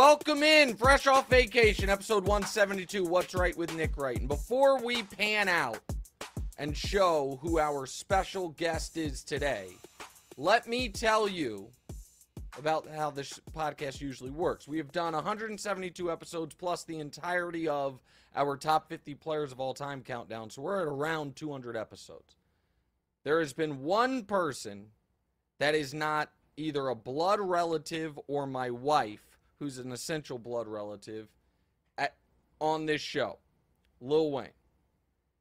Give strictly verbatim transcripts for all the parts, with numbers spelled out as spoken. Welcome in, fresh off vacation, episode one seventy-two, What's Right with Nick Wright. And before we pan out and show who our special guest is today, let me tell you about how this podcast usually works. We have done one hundred seventy-two episodes plus the entirety of our top fifty players of all time countdown, so we're at around two hundred episodes. There has been one person that is not either a blood relative or my wife, who's an essential blood relative, at, on this show, Lil Wayne.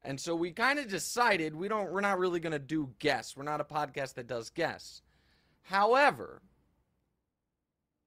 And so we kind of decided we don't, we're not really going to do guests. We're not a podcast that does guests. However,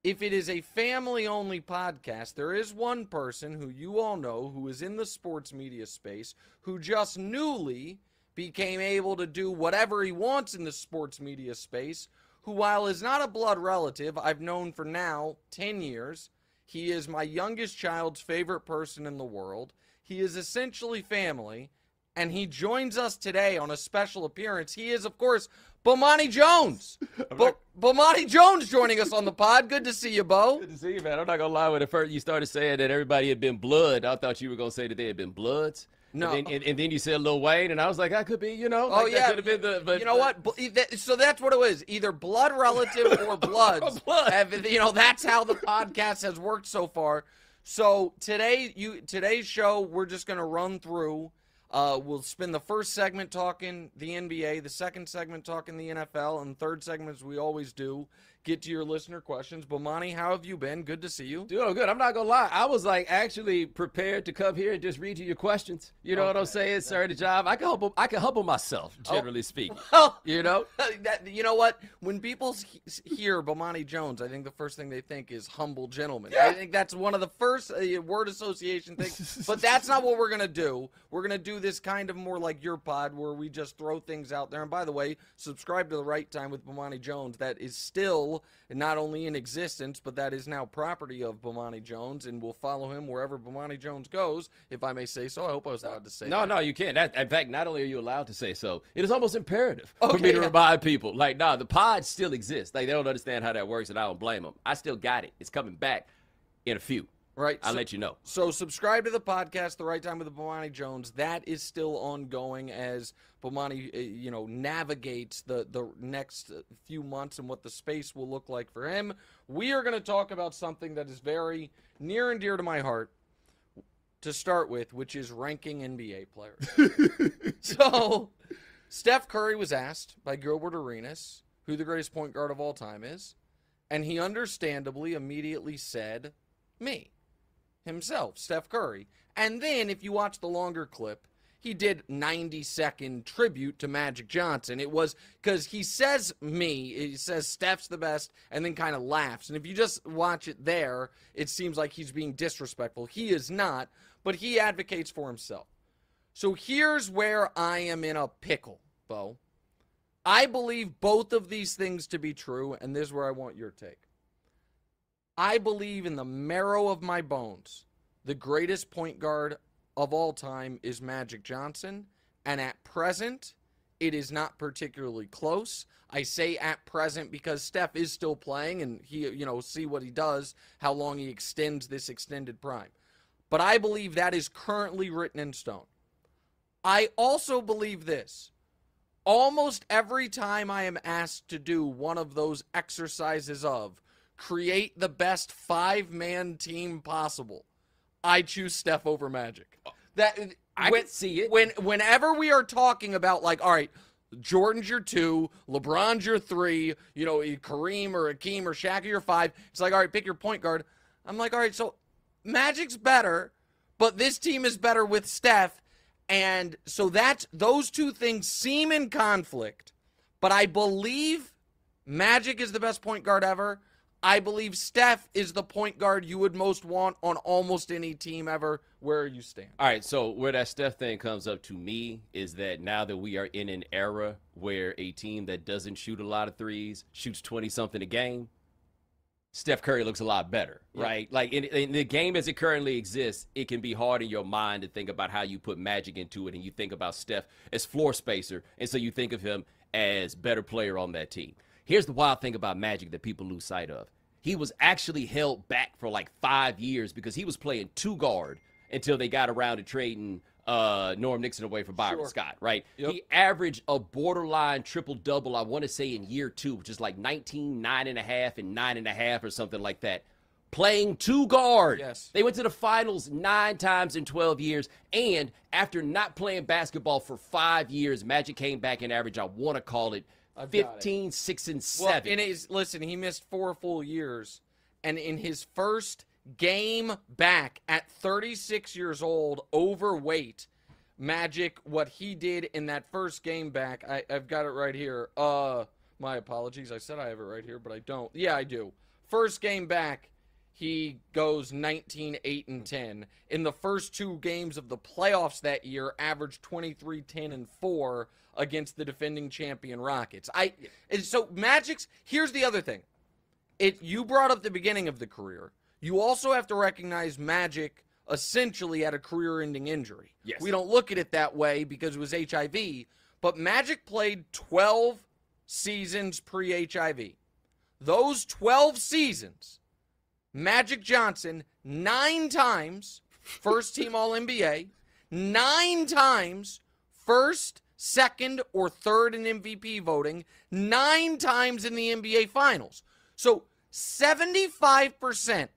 if it is a family-only podcast, there is one person who you all know who is in the sports media space who just newly became able to do whatever he wants in the sports media space, who, while is not a blood relative, I've known for now ten years. He is my youngest child's favorite person in the world. He is essentially family, and he joins us today on a special appearance. He is, of course, Bomani Jones. Bo- Bomani Jones joining us on the pod. Good to see you, Bo. Good to see you, man. I'm not going to lie. When at first you started saying that everybody had been blood, I thought you were going to say that they had been bloods. No, and then, and, and then you said Lil Wayne, and I was like, I could be, you know. Like, oh yeah, that been the, but, you know but, what? So that's what it was, either blood relative or bloods. blood. And, you know, that's how the podcast has worked so far. So today, you today's show, we're just gonna run through. Uh, we'll spend the first segment talking the N B A, the second segment talking the N F L, and third segment, as we always do, get to your listener questions. Bomani, how have you been? Good to see you. Dude, I'm good. I'm not going to lie. I was, like, actually prepared to come here and just read you your questions. You know okay. what I'm saying? Yeah. Sorry to job. I can humble, I can humble myself, generally oh. speaking. Well, you know? That, you know what? When people hear Bomani Jones, I think the first thing they think is humble gentleman. Yeah. I think that's one of the first uh, word association things. But that's not what we're going to do. We're going to do this kind of more like your pod where we just throw things out there. And by the way, subscribe to The Right Time with Bomani Jones. That is still not only in existence, but that is now property of Bomani Jones, and we'll follow him wherever Bomani Jones goes, if I may say so. I hope I was allowed to say no, that. No, no, you can't. That, in fact, not only are you allowed to say so, it is almost imperative okay, for me to yeah. remind people. Like, nah, the pod still exists. Like, they don't understand how that works, and I don't blame them. I still got it. It's coming back in a few. Right. I'll so, let you know. So subscribe to the podcast, The Right Time with Bomani Jones. That is still ongoing as Bomani, you know, navigates the, the next few months and what the space will look like for him. We are going to talk about something that is very near and dear to my heart to start with, which is ranking N B A players. So Steph Curry was asked by Gilbert Arenas who the greatest point guard of all time is, and he understandably immediately said me. himself, Steph Curry. And then, if you watch the longer clip, he did ninety-second tribute to Magic Johnson. It was because he says me, he says Steph's the best, and then kind of laughs. And if you just watch it there, it seems like he's being disrespectful. He is not, but he advocates for himself. So here's where I am in a pickle, Bo. I believe both of these things to be true, and this is where I want your take. I believe in the marrow of my bones, the greatest point guard of all time is Magic Johnson, and at present, it is not particularly close. I say at present because Steph is still playing, and he, you know, see what he does, how long he extends this extended prime. But I believe that is currently written in stone. I also believe this. Almost every time I am asked to do one of those exercises of create the best five-man team possible, I choose Steph over Magic. That I when, can see it. When, whenever we are talking about, like, all right, Jordan's your two, LeBron's your three, you know, Kareem or Hakeem or Shaq are your five, it's like, all right, pick your point guard. I'm like, all right, so Magic's better, but this team is better with Steph. And so that's, those two things seem in conflict, but I believe Magic is the best point guard ever. I believe Steph is the point guard you would most want on almost any team ever. Where you stand? All right, so where that Steph thing comes up to me is that now that we are in an era where a team that doesn't shoot a lot of threes shoots twenty-something a game, Steph Curry looks a lot better, yeah. right? Like, in, in the game as it currently exists, it can be hard in your mind to think about how you put Magic into it, and you think about Steph as floor spacer, and so you think of him as better player on that team. Here's the wild thing about Magic that people lose sight of. he was actually held back for like five years because he was playing two guard until they got around to trading uh, Norm Nixon away for Byron sure. Scott, right? Yep. He averaged a borderline triple-double, I want to say, in year two, which is like nineteen, nine and a half, and nine and a half or something like that. Playing two guard. Yes. They went to the finals nine times in twelve years. And after not playing basketball for five years, Magic came back and averaged, I want to call it, fifteen, six, and seven. Well, and his, listen, he missed four full years. And in his first game back at thirty-six years old, overweight, Magic, what he did in that first game back, I, I've got it right here. Uh, my apologies. I said I have it right here, but I don't. Yeah, I do. First game back, he goes nineteen, eight, and ten. In the first two games of the playoffs that year, averaged twenty-three, ten, and four against the defending champion Rockets. I and so Magic's, here's the other thing. It you brought up the beginning of the career. You also have to recognize Magic essentially had a career-ending injury. Yes. We don't look at it that way because it was H I V, but Magic played twelve seasons pre-H I V. Those twelve seasons... Magic Johnson, nine times first-team All N B A, nine times first, second, or third in M V P voting, nine times in the N B A Finals. So seventy-five percent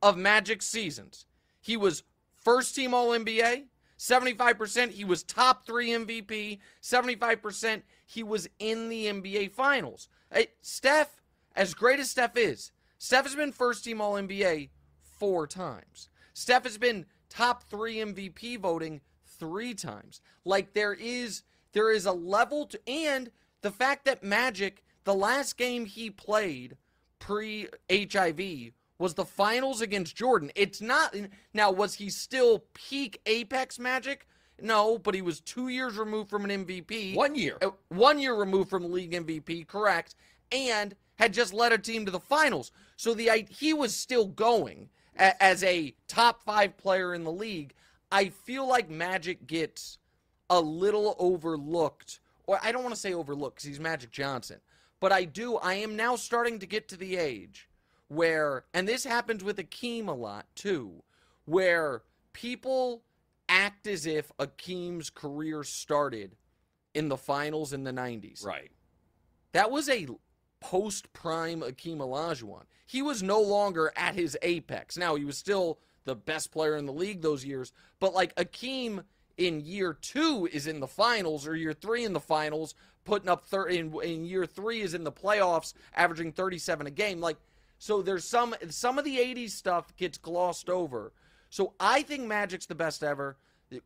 of Magic's seasons, he was first-team All N B A, seventy-five percent he was top three M V P, seventy-five percent he was in the N B A Finals. Hey, Steph, as great as Steph is, Steph has been first-team All N B A four times. Steph has been top three M V P voting three times. Like, there is there is a level to... And the fact that Magic, the last game he played pre-H I V was the finals against Jordan. It's not... Now, was he still peak Apex Magic? No, but he was two years removed from an M V P. One year. Uh, one year removed from league M V P, correct. And... had just led a team to the finals. So the he was still going a, as a top five player in the league. I feel like Magic gets a little overlooked. Or I don't want to say overlooked because he's Magic Johnson. But I do. I am now starting to get to the age where, and this happens with Hakeem a lot too, where people act as if Hakeem's career started in the finals in the nineties. Right. That was a... post-prime Hakeem Olajuwon. He was no longer at his apex. Now, he was still the best player in the league those years, but like Hakeem in year two is in the finals, or year three in the finals, putting up thirty, in, in year three is in the playoffs, averaging thirty-seven a game. Like, so there's some, some of the eighties stuff gets glossed over. So I think Magic's the best ever.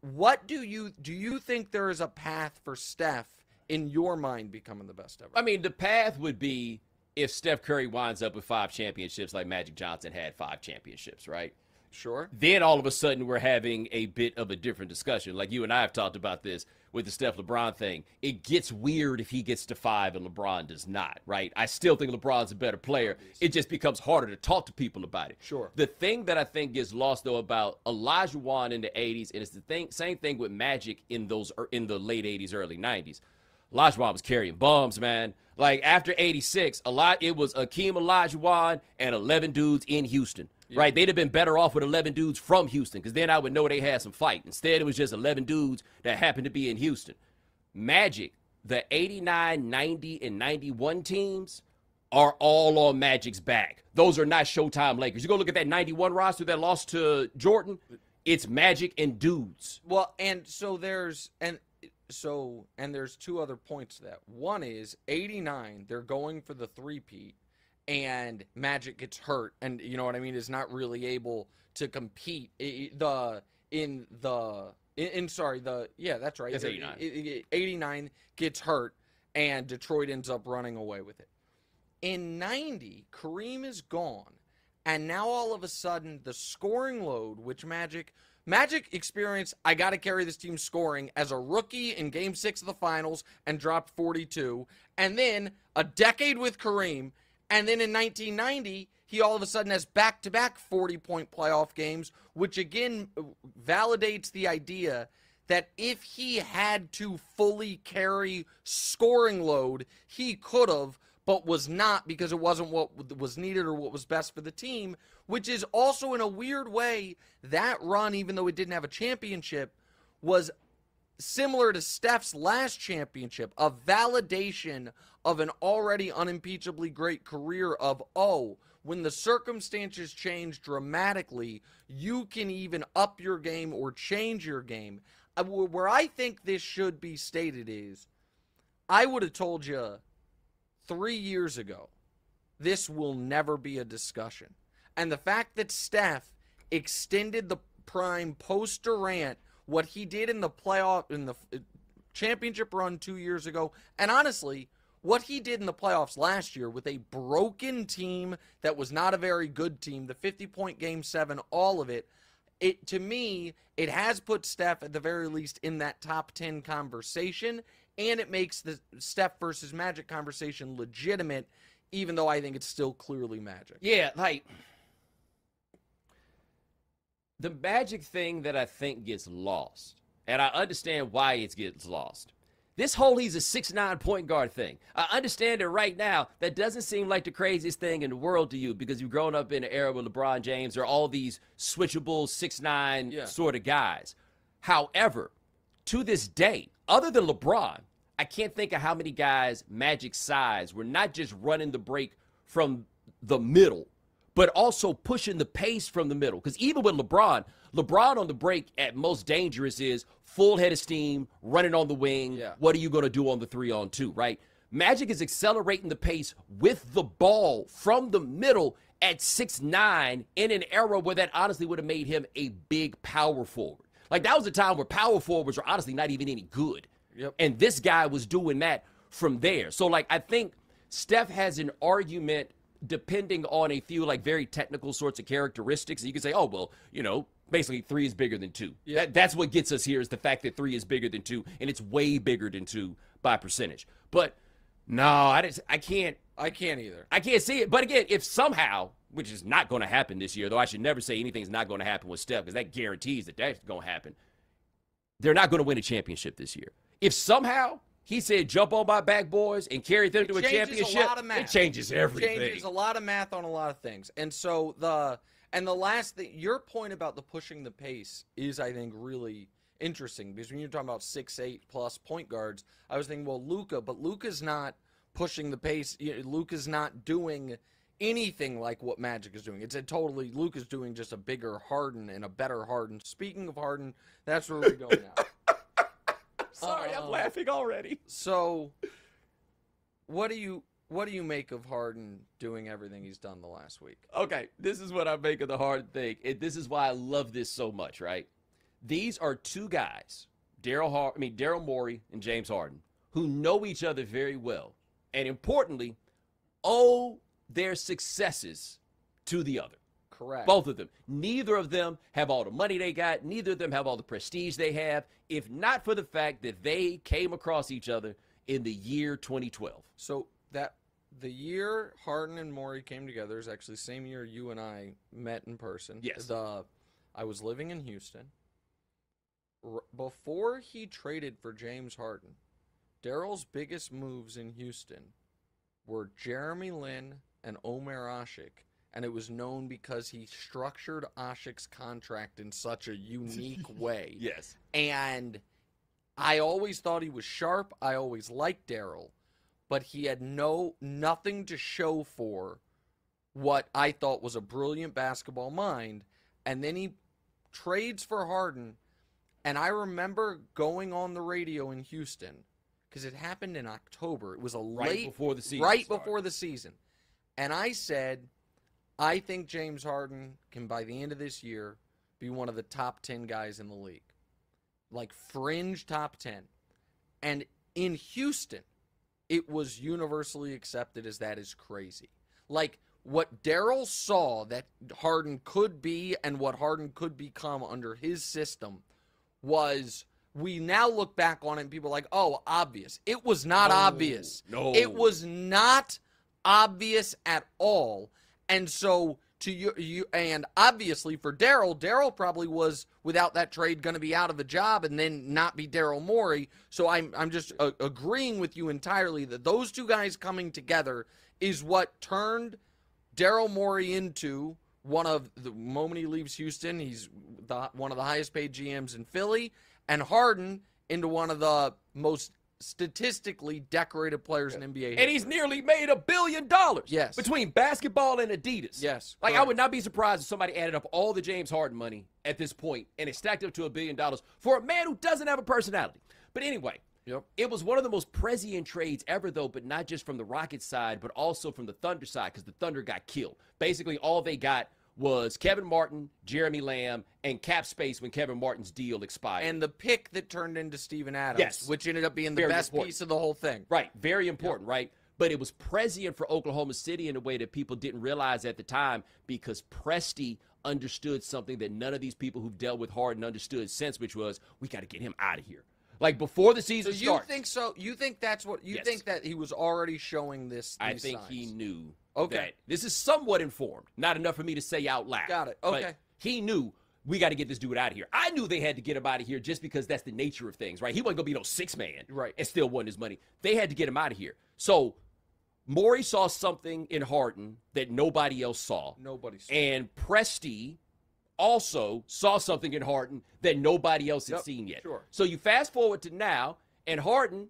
What do you, do you think there is a path for Steph in your mind becoming the best ever? I mean, the path would be if Steph Curry winds up with five championships like Magic Johnson had five championships, right? Sure. Then all of a sudden we're having a bit of a different discussion. Like you and I have talked about this with the Steph LeBron thing. It gets weird if he gets to five and LeBron does not, right? I still think LeBron's a better player. It just becomes harder to talk to people about it. Sure. The thing that I think gets lost, though, about Olajuwon in the eighties, and it's the thing, same thing with Magic in those in the late eighties, early nineties. Olajuwon was carrying bombs, man. Like, after eighty-six, a lot, it was Hakeem Olajuwon and eleven dudes in Houston, yeah. right? They'd have been better off with eleven dudes from Houston because then I would know they had some fight. Instead, it was just eleven dudes that happened to be in Houston. Magic, the eighty-nine, ninety, and ninety-one teams are all on Magic's back. Those are not Showtime Lakers. You go look at that ninety-one roster that lost to Jordan, it's Magic and dudes. Well, and so there's... and. So, and there's two other points to that. One is eighty-nine, they're going for the three-peat, and Magic gets hurt, and you know what I mean, is not really able to compete the in the in, in sorry the yeah that's right. That's eighty-nine. eighty-nine gets hurt, and Detroit ends up running away with it. In ninety, Kareem is gone, and now all of a sudden the scoring load, which Magic. Magic experience, I got to carry this team scoring as a rookie in game six of the finals and dropped forty-two. And then a decade with Kareem. And then in nineteen ninety, he all of a sudden has back-to-back forty-point playoff games, which again validates the idea that if he had to fully carry scoring load, he could have. but was not because it wasn't what was needed or what was best for the team, which is also in a weird way, that run, even though it didn't have a championship, was similar to Steph's last championship, a validation of an already unimpeachably great career of, oh, when the circumstances change dramatically, you can even up your game or change your game. Where I think this should be stated is, I would have told you three years ago, this will never be a discussion. And the fact that Steph extended the prime post-Durant, what he did in the playoff, in the championship run two years ago, and honestly, what he did in the playoffs last year with a broken team that was not a very good team, the fifty-point game seven, all of it, it to me, it has put Steph at the very least in that top ten conversation, and it makes the Steph versus Magic conversation legitimate, even though I think it's still clearly Magic. Yeah, like... the Magic thing that I think gets lost, and I understand why it gets lost, this whole he's a six nine point guard thing. I understand it right now. That doesn't seem like the craziest thing in the world to you because you've grown up in an era with LeBron James or all these switchable six nine yeah. sort of guys. However, to this day, other than LeBron, I can't think of how many guys Magic size were not just running the break from the middle, but also pushing the pace from the middle. Because even with LeBron, LeBron on the break at most dangerous is full head of steam, running on the wing. Yeah. What are you going to do on the three on two, right? Magic is accelerating the pace with the ball from the middle at six nine in an era where that honestly would have made him a big power forward. Like that was a time where power forwards were honestly not even any good. Yep. And this guy was doing that from there. So like, I think Steph has an argument depending on a few like very technical sorts of characteristics. And you can say, oh, well, you know, basically three is bigger than two. Yeah. That, that's what gets us here is the fact that three is bigger than two, and it's way bigger than two by percentage. But no, I just, I can't. I can't either. I can't see it. But again, if somehow, which is not going to happen this year, though I should never say anything's not going to happen with Steph because that guarantees that that's going to happen. They're not going to win a championship this year. If somehow... he said, jump on my back, boys, and carry them it to a championship. A lot of math. It changes everything. It changes a lot of math on a lot of things. And so the and the last thing, your point about the pushing the pace is, I think, really interesting. Because when you're talking about six eight plus point guards, I was thinking, well, Luka, but Luka's not pushing the pace. Luka's not doing anything like what Magic is doing. It's a totally, Luka's doing just a bigger Harden and a better Harden. Speaking of Harden, that's where we're going now. Sorry, uh-oh. I'm laughing already. So, what do you what do you make of Harden doing everything he's done the last week? Okay, this is what I make of the Harden thing. It, this is why I love this so much, right? These are two guys, Daryl Har- I mean Daryl Morey and James Harden, who know each other very well, and importantly, owe their successes to the other. Correct. Both of them. Neither of them have all the money they got. Neither of them have all the prestige they have, if not for the fact that they came across each other in the year twenty twelve. So that the year Harden and Morey came together is actually the same year you and I met in person. Yes. The, I was living in Houston. R- before he traded for James Harden, Daryl's biggest moves in Houston were Jeremy Lin and Omer Asik. And it was known because he structured Asik's contract in such a unique way. Yes. And I always thought he was sharp. I always liked Daryl. But he had no nothing to show for what I thought was a brilliant basketball mind. And then he trades for Harden. And I remember going on the radio in Houston, because it happened in October. It was a late, right before the season. Right started. before the season. And I said... I think James Harden can, by the end of this year, be one of the top ten guys in the league. Like, fringe top ten. And in Houston, it was universally accepted as that is crazy. Like, what Daryl saw that Harden could be and what Harden could become under his system was... we now look back on it and people are like, oh, obvious. It was not no, obvious. No. It was not obvious at all. And so to you, you and obviously for Daryl, Daryl probably was, without that trade, going to be out of a job and then not be Daryl Morey. So I'm, I'm just uh, agreeing with you entirely that those two guys coming together is what turned Daryl Morey into one of the moment he leaves Houston, he's the, one of the highest paid G Ms in Philly, and Harden into one of the most statistically decorated players yeah. in N B A history. And he's nearly made a billion dollars. Yes. Between basketball and Adidas. Yes. Like, correct. I would not be surprised if somebody added up all the James Harden money at this point and it stacked up to a billion dollars for a man who doesn't have a personality. But anyway, yep. it was one of the most prescient trades ever, though, but not just from the Rockets side, but also from the Thunder side, because the Thunder got killed. Basically, all they got was Kevin Martin, Jeremy Lamb, and cap space when Kevin Martin's deal expired. And the pick that turned into Steven Adams, yes. which ended up being the very best important. piece of the whole thing. Right, very important, yep. right? But it was prescient for Oklahoma City in a way that people didn't realize at the time, because Presti understood something that none of these people who've dealt with Harden understood since, which was, we got to get him out of here. Like, before the season so you starts. Think so? You think that's what, you yes. think that he was already showing this? I think signs. he knew. Okay. This is somewhat informed. Not enough for me to say out loud. Got it. Okay. But he knew, we got to get this dude out of here. I knew they had to get him out of here just because that's the nature of things, right? He wasn't going to be no six man right. and still won his money. They had to get him out of here. So, Morey saw something in Harden that nobody else saw. Nobody saw. And Presti also saw something in Harden that nobody else had yep, seen yet. Sure. So you fast forward to now, and Harden,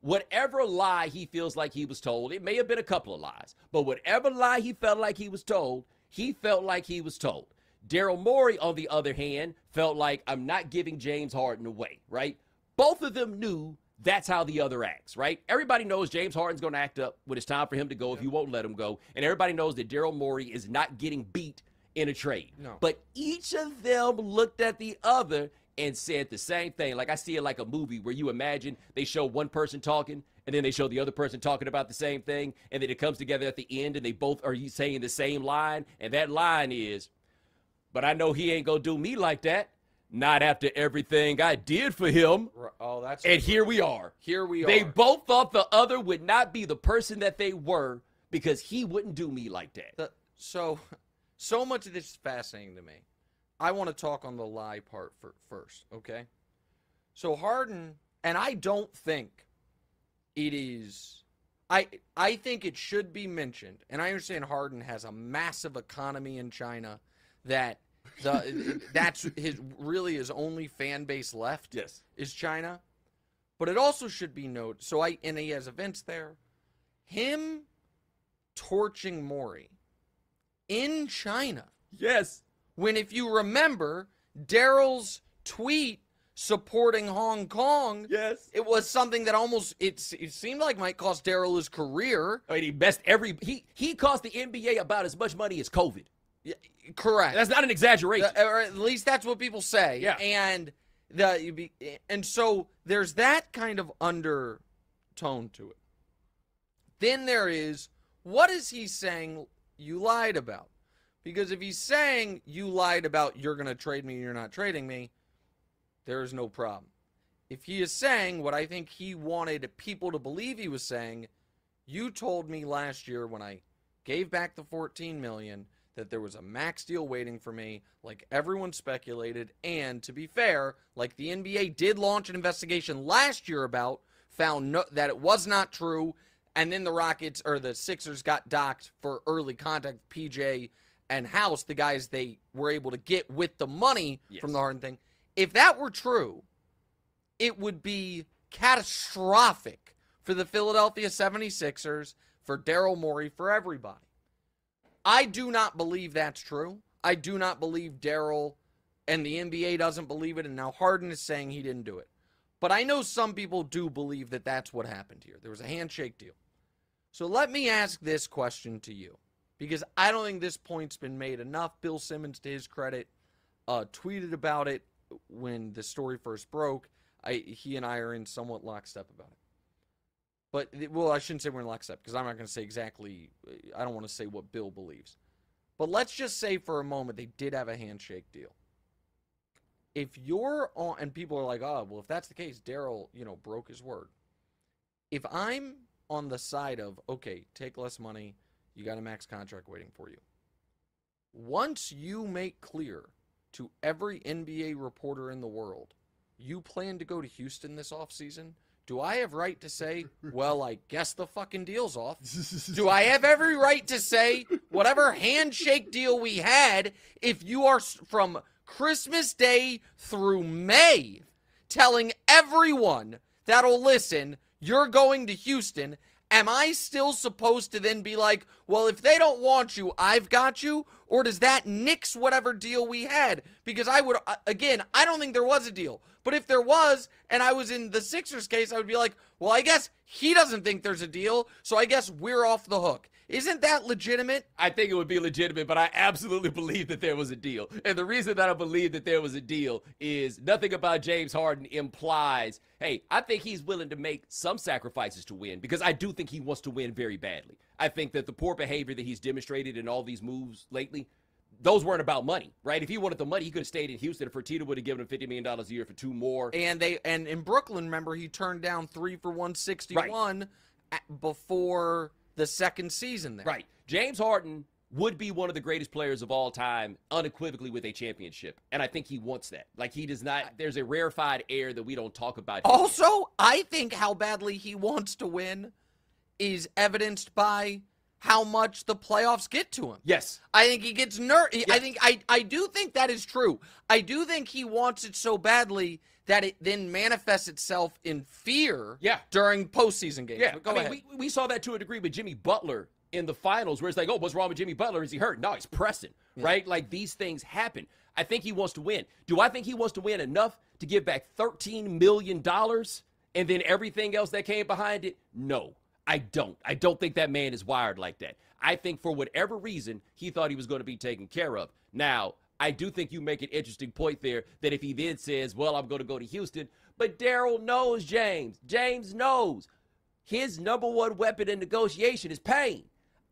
whatever lie he feels like he was told, it may have been a couple of lies, but whatever lie he felt like he was told, he felt like he was told. Daryl Morey, on the other hand, felt like, I'm not giving James Harden away, right? Both of them knew that's how the other acts, right? Everybody knows James Harden's going to act up when it's time for him to go if you won't let him go, and everybody knows that Daryl Morey is not getting beat in a trade. No. But each of them looked at the other and said the same thing. Like, I see it like a movie where you imagine they show one person talking and then they show the other person talking about the same thing, and then it comes together at the end and they both are saying the same line, and that line is, but I know he ain't gonna do me like that, not after everything I did for him. Oh, that's and here we are. Here we are. They both thought the other would not be the person that they were because he wouldn't do me like that. The, so... So much of this is fascinating to me. I want to talk on the lie part for, first, okay? So Harden, and I don't think it is, I, I think it should be mentioned, and I understand Harden has a massive economy in China that the, that's his really his only fan base left yes. is China. But it also should be noted, so I, and he has events there. Him torching Morey in China. Yes. When, if you remember, Daryl's tweet supporting Hong Kong. Yes. It was something that almost, it, it seemed like might cost Daryl his career. I mean, he best every, he, he cost the N B A about as much money as COVID. Yeah, correct. That's not an exaggeration. The, or at least that's what people say. Yeah. And, the, and so there's that kind of undertone to it. Then there is, what is he saying you lied about? Because if he's saying you lied about, you're going to trade me and you're not trading me, there is no problem. If he is saying what I think he wanted people to believe he was saying, you told me last year when I gave back the fourteen million dollars that there was a max deal waiting for me, like everyone speculated, and to be fair, like the N B A did launch an investigation last year about, found no, that it was not true. And then the Rockets, or the Sixers, got docked for early contact. P J and House, the guys they were able to get with the money yes. from the Harden thing. If that were true, it would be catastrophic for the Philadelphia seventy-sixers, for Daryl Morey, for everybody. I do not believe that's true. I do not believe Daryl and the N B A doesn't believe it, and now Harden is saying he didn't do it. But I know some people do believe that that's what happened here. There was a handshake deal. So let me ask this question to you, because I don't think this point's been made enough. Bill Simmons, to his credit, uh, tweeted about it when the story first broke. I, he and I are in somewhat lockstep about it. But, well, I shouldn't say we're in lockstep, because I'm not going to say exactly, I don't want to say what Bill believes. But let's just say for a moment they did have a handshake deal. If you're on, and people are like, oh, well, if that's the case, Daryl, you know, broke his word. If I'm on the side of, okay, take less money, you got a max contract waiting for you, Once you make clear to every N B A reporter in the world, you plan to go to Houston this offseason, do I have right to say, well, I guess the fucking deal's off? Do I have every right to say, whatever handshake deal we had, if you are from Christmas Day through May telling everyone that'll listen, you're going to Houston, am I still supposed to then be like, well, if they don't want you, I've got you? Or does that nix whatever deal we had? Because I would, again, I don't think there was a deal. But if there was, and I was in the Sixers case, I would be like, well, I guess he doesn't think there's a deal, so I guess we're off the hook. Isn't that legitimate? I think it would be legitimate, but I absolutely believe that there was a deal. And the reason that I believe that there was a deal is nothing about James Harden implies, hey, I think he's willing to make some sacrifices to win, because I do think he wants to win very badly. I think that the poor behavior that he's demonstrated in all these moves lately, those weren't about money, right? If he wanted the money, he could have stayed in Houston. If Fertitta would have given him fifty million dollars a year for two more. And they and in Brooklyn, remember, he turned down three for one sixty-one right. before the second season there. Right. James Harden would be one of the greatest players of all time unequivocally with a championship, and I think he wants that. Like, he does not, there's a rarefied air that we don't talk about. Also, yet. I think how badly he wants to win is evidenced by how much the playoffs get to him. Yes. I think he gets ner- yes. I think I I do think that is true. I do think he wants it so badly that it then manifests itself in fear yeah. during postseason games. Yeah, go I ahead. Mean, we, we saw that to a degree with Jimmy Butler in the finals, where it's like, oh, what's wrong with Jimmy Butler? Is he hurt? No, he's pressing, yeah. right? Like, these things happen. I think he wants to win. Do I think he wants to win enough to give back thirteen million dollars and then everything else that came behind it? No, I don't. I don't think that man is wired like that. I think for whatever reason, he thought he was going to be taken care of. Now, I do think you make an interesting point there, that if he then says, well, I'm going to go to Houston, but Daryl knows James. James knows his number one weapon in negotiation is pain.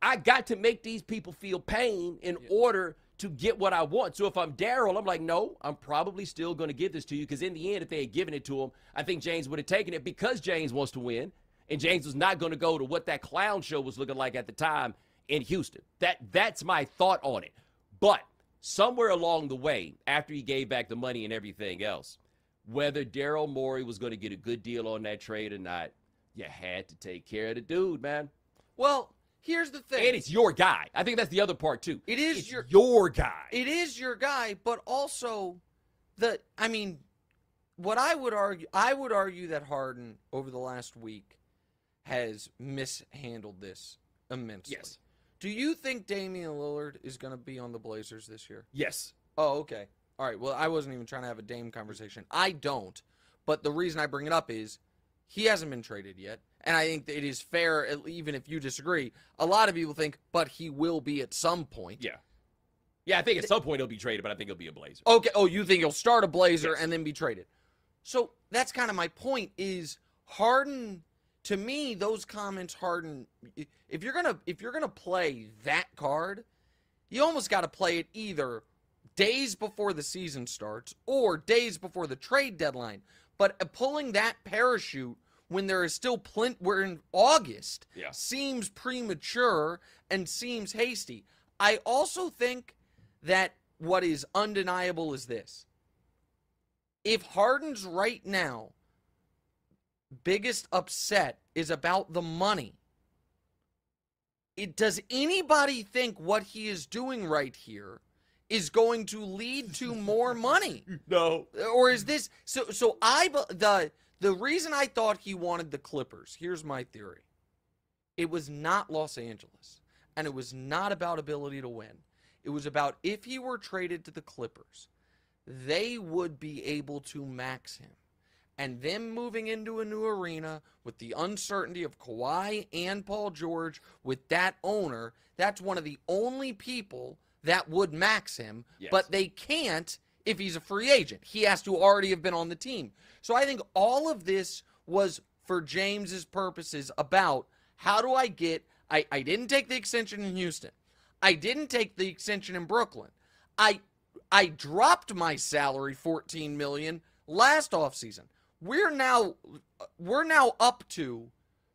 I got to make these people feel pain in yeah. order to get what I want. So if I'm Daryl, I'm like, no, I'm probably still going to give this to you, because in the end, if they had given it to him, I think James would have taken it, because James wants to win, and James was not going to go to what that clown show was looking like at the time in Houston. That That's my thought on it. But somewhere along the way, after he gave back the money and everything else, whether Daryl Morey was going to get a good deal on that trade or not, you had to take care of the dude, man. Well, here's the thing. And it's your guy. I think that's the other part, too. It is it's your, your guy. It is your guy, but also, the I mean, what I would argue, I would argue that Harden, over the last week, has mishandled this immensely. Yes. Do you think Damian Lillard is going to be on the Blazers this year? Yes. Oh, okay. All right. Well, I wasn't even trying to have a Dame conversation. I don't. But the reason I bring it up is he hasn't been traded yet. And I think that it is fair, even if you disagree. A lot of people think, but he will be at some point. Yeah. Yeah, I think at some point he'll be traded, but I think he'll be a Blazer. Okay. Oh, you think he'll start a Blazer yes. and then be traded. So that's kind of my point is Harden... To me, those comments, Harden, if you're gonna if you're gonna play that card, you almost got to play it either days before the season starts or days before the trade deadline. But pulling that parachute when there is still plenty, we're in August, yeah. seems premature and seems hasty. I also think that what is undeniable is this: if Harden's right now biggest upset is about the money, it does anybody think what he is doing right here is going to lead to more money? No. Or is this so so I the the reason I thought he wanted the Clippers, here's my theory. It was not Los Angeles, and it was not about ability to win. It was about if he were traded to the Clippers, they would be able to max him. And them moving into a new arena with the uncertainty of Kawhi and Paul George with that owner, that's one of the only people that would max him. Yes. But they can't if he's a free agent. He has to already have been on the team. So I think all of this was, for James's purposes, about how do I get... I, I didn't take the extension in Houston. I didn't take the extension in Brooklyn. I, I dropped my salary fourteen million dollars last offseason. We're now we're now up to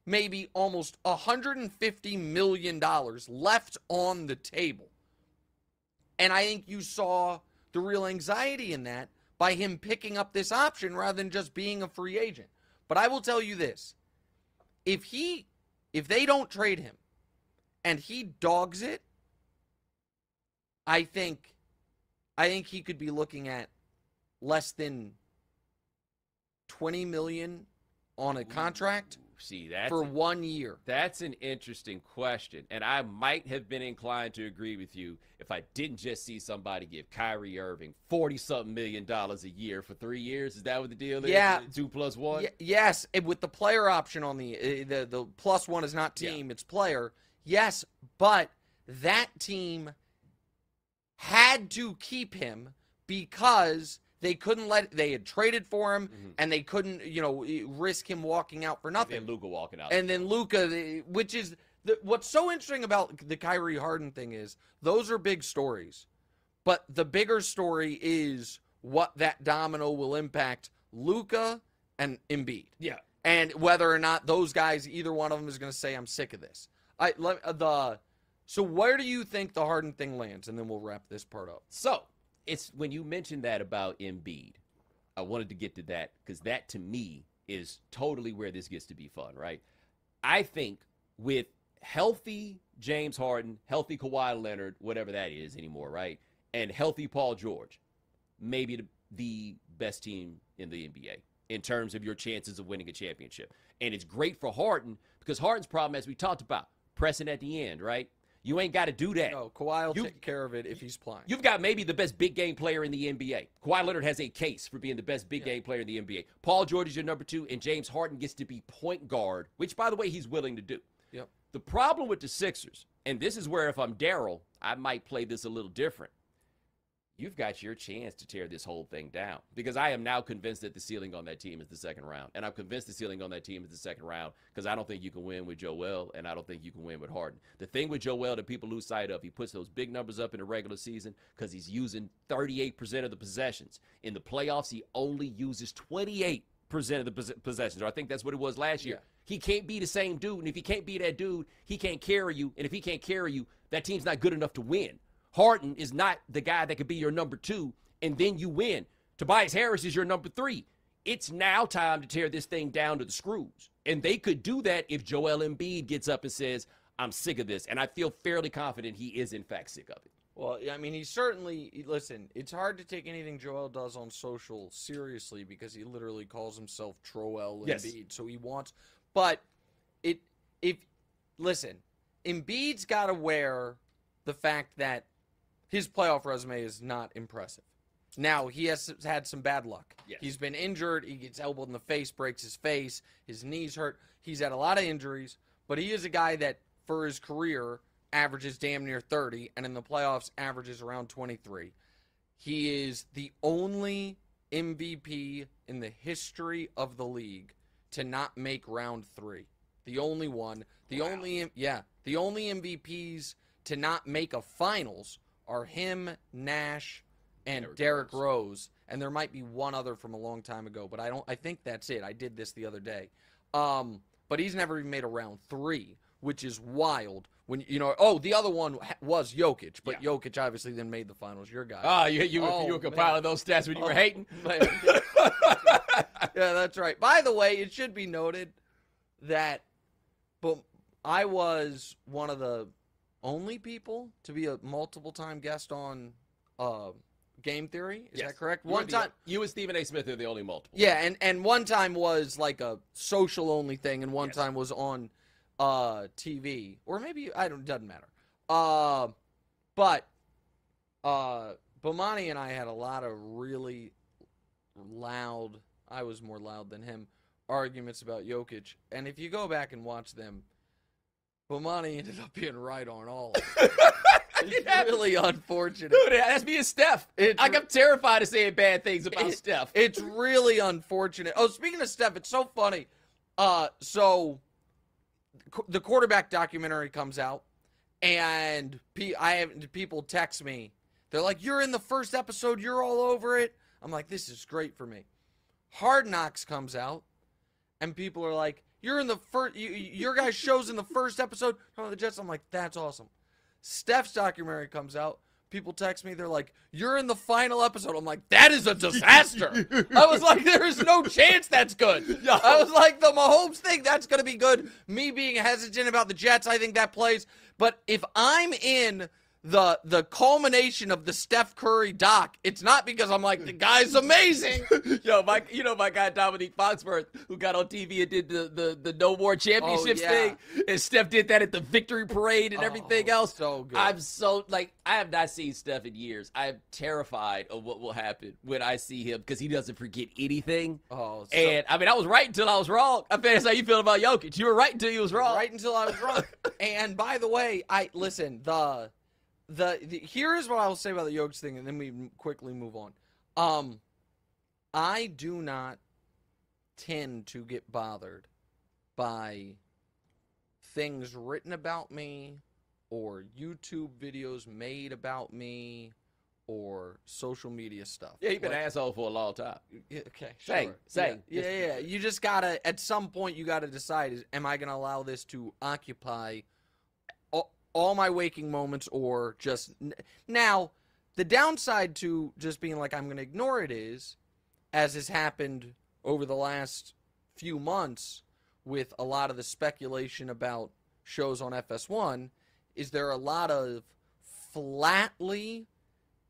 maybe almost one hundred fifty million dollars left on the table. And I think you saw the real anxiety in that by him picking up this option rather than just being a free agent. But I will tell you this. If he, if they don't trade him and he dogs it, I think, I think he could be looking at less than twenty million on a contract. See, that's for one year. That's an interesting question. And I might have been inclined to agree with you if I didn't just see somebody give Kyrie Irving forty something million dollars a year for three years. Is that what the deal is? Yeah. Two plus one? Y yes. It, with the player option on the, the, the plus one is not team, yeah. It's player. Yes. But that team had to keep him because they couldn't let, they had traded for him, mm-hmm. and they couldn't, you know, risk him walking out for nothing. And then Luka walking out. And then Luka, which is, the, what's so interesting about the Kyrie Harden thing is, those are big stories. But the bigger story is what that domino will impact Luka and Embiid. Yeah. And whether or not those guys, either one of them is going to say, I'm sick of this. I let, the So where do you think the Harden thing lands? And then we'll wrap this part up. So. It's when you mentioned that about Embiid, I wanted to get to that because that to me is totally where this gets to be fun, right? I think with healthy James Harden, healthy Kawhi Leonard, whatever that is anymore, right? And healthy Paul George, maybe the, the best team in the N B A in terms of your chances of winning a championship. And it's great for Harden because Harden's problem, as we talked about, pressing at the end, right? You ain't got to do that. No, Kawhi will you, take care of it if he's playing. You've got maybe the best big game player in the N B A. Kawhi Leonard has a case for being the best big yeah. game player in the N B A. Paul George is your number two, and James Harden gets to be point guard, which, by the way, he's willing to do. Yep. The problem with the Sixers, and this is where if I'm Daryl, I might play this a little different. You've got your chance to tear this whole thing down because I am now convinced that the ceiling on that team is the second round. And I'm convinced the ceiling on that team is the second round because I don't think you can win with Joel and I don't think you can win with Harden. The thing with Joel that people lose sight of, he puts those big numbers up in the regular season because he's using thirty-eight percent of the possessions. In the playoffs, he only uses twenty-eight percent of the pos possessions, or I think that's what it was last year. Yeah. He can't be the same dude. And if he can't be that dude, he can't carry you. And if he can't carry you, that team's not good enough to win. Harden is not the guy that could be your number two, and then you win. Tobias Harris is your number three. It's now time to tear this thing down to the screws. And they could do that if Joel Embiid gets up and says, I'm sick of this. And I feel fairly confident he is, in fact, sick of it. Well, I mean, he certainly, listen, it's hard to take anything Joel does on social seriously because he literally calls himself Troel Embiid. Yes. So he wants, but it, if, listen, Embiid's got to wear the fact that his playoff resume is not impressive. Now, he has had some bad luck. Yes. He's been injured. He gets elbowed in the face, breaks his face. His knees hurt. He's had a lot of injuries. But he is a guy that, for his career, averages damn near thirty, and in the playoffs averages around twenty-three. He is the only M V P in the history of the league to not make round three. The only one. The wow. only, yeah, the only M V Ps to not make a finals are him, Nash, and Derrick, Derrick Rose. Rose, and there might be one other from a long time ago, but I don't. I think that's it. I did this the other day, um, but he's never even made a round three, which is wild. When you know, oh, the other one was Jokic, but yeah. Jokic obviously then made the finals. Your guy. Oh, you you, oh, you were compiling those stats when you oh, were hating. Yeah, that's right. By the way, it should be noted that, but I was one of the only people to be a multiple-time guest on uh, Game Theory. Is yes. that correct? One time, you and Stephen A. Smith are the only multiple. Yeah, and, and one time was like a social-only thing, and one yes. time was on uh, T V. Or maybe, I don't, doesn't matter. Uh, but uh, Bomani and I had a lot of really loud, I was more loud than him, arguments about Jokic. And if you go back and watch them, Bomani ended up being right on all of it. It's yeah. really unfortunate. Dude, that's me and Steph. It's like, I'm terrified of saying bad things about it, Steph. It's really unfortunate. Oh, speaking of Steph, it's so funny. Uh, so the quarterback documentary comes out, and I have, people text me. They're like, you're in the first episode. You're all over it. I'm like, this is great for me. Hard Knocks comes out, and people are like, You're in the first, you, your guys' show's in the first episode of the Jets. I'm like, that's awesome. Steph's documentary comes out. people text me, they're like, you're in the final episode. I'm like, that is a disaster. I was like, there is no chance that's good. Yo. I was like, the Mahomes thing, that's going to be good. Me being hesitant about the Jets, I think that plays. But if I'm in the the culmination of the Steph Curry doc, it's not because I'm like, the guy's amazing. Yo, my, you know my guy Dominique Foxworth, who got on T V and did the, the, the No More Championships oh, yeah. thing, and Steph did that at the victory parade and oh, everything else. So good. I'm so, like, I have not seen Steph in years. I am terrified of what will happen when I see him, because he doesn't forget anything. Oh, so and, I mean, I was right until I was wrong. I mean, that's how you feel about Jokic. You were right until you was wrong. Right until I was wrong. And, by the way, I listen, the... The, the here is what I will say about the Jokic thing, and then we quickly move on. Um, I do not tend to get bothered by things written about me, or YouTube videos made about me, or social media stuff. Yeah, you've been like, an asshole for a long time. Yeah, okay, sure. Say, say. Yeah, yeah, yeah. You just gotta, at some point, you gotta decide: is am I gonna allow this to occupy all my waking moments, or just now? The downside to just being like, I'm going to ignore it is, as has happened over the last few months with a lot of the speculation about shows on F S one, is there are a lot of flatly,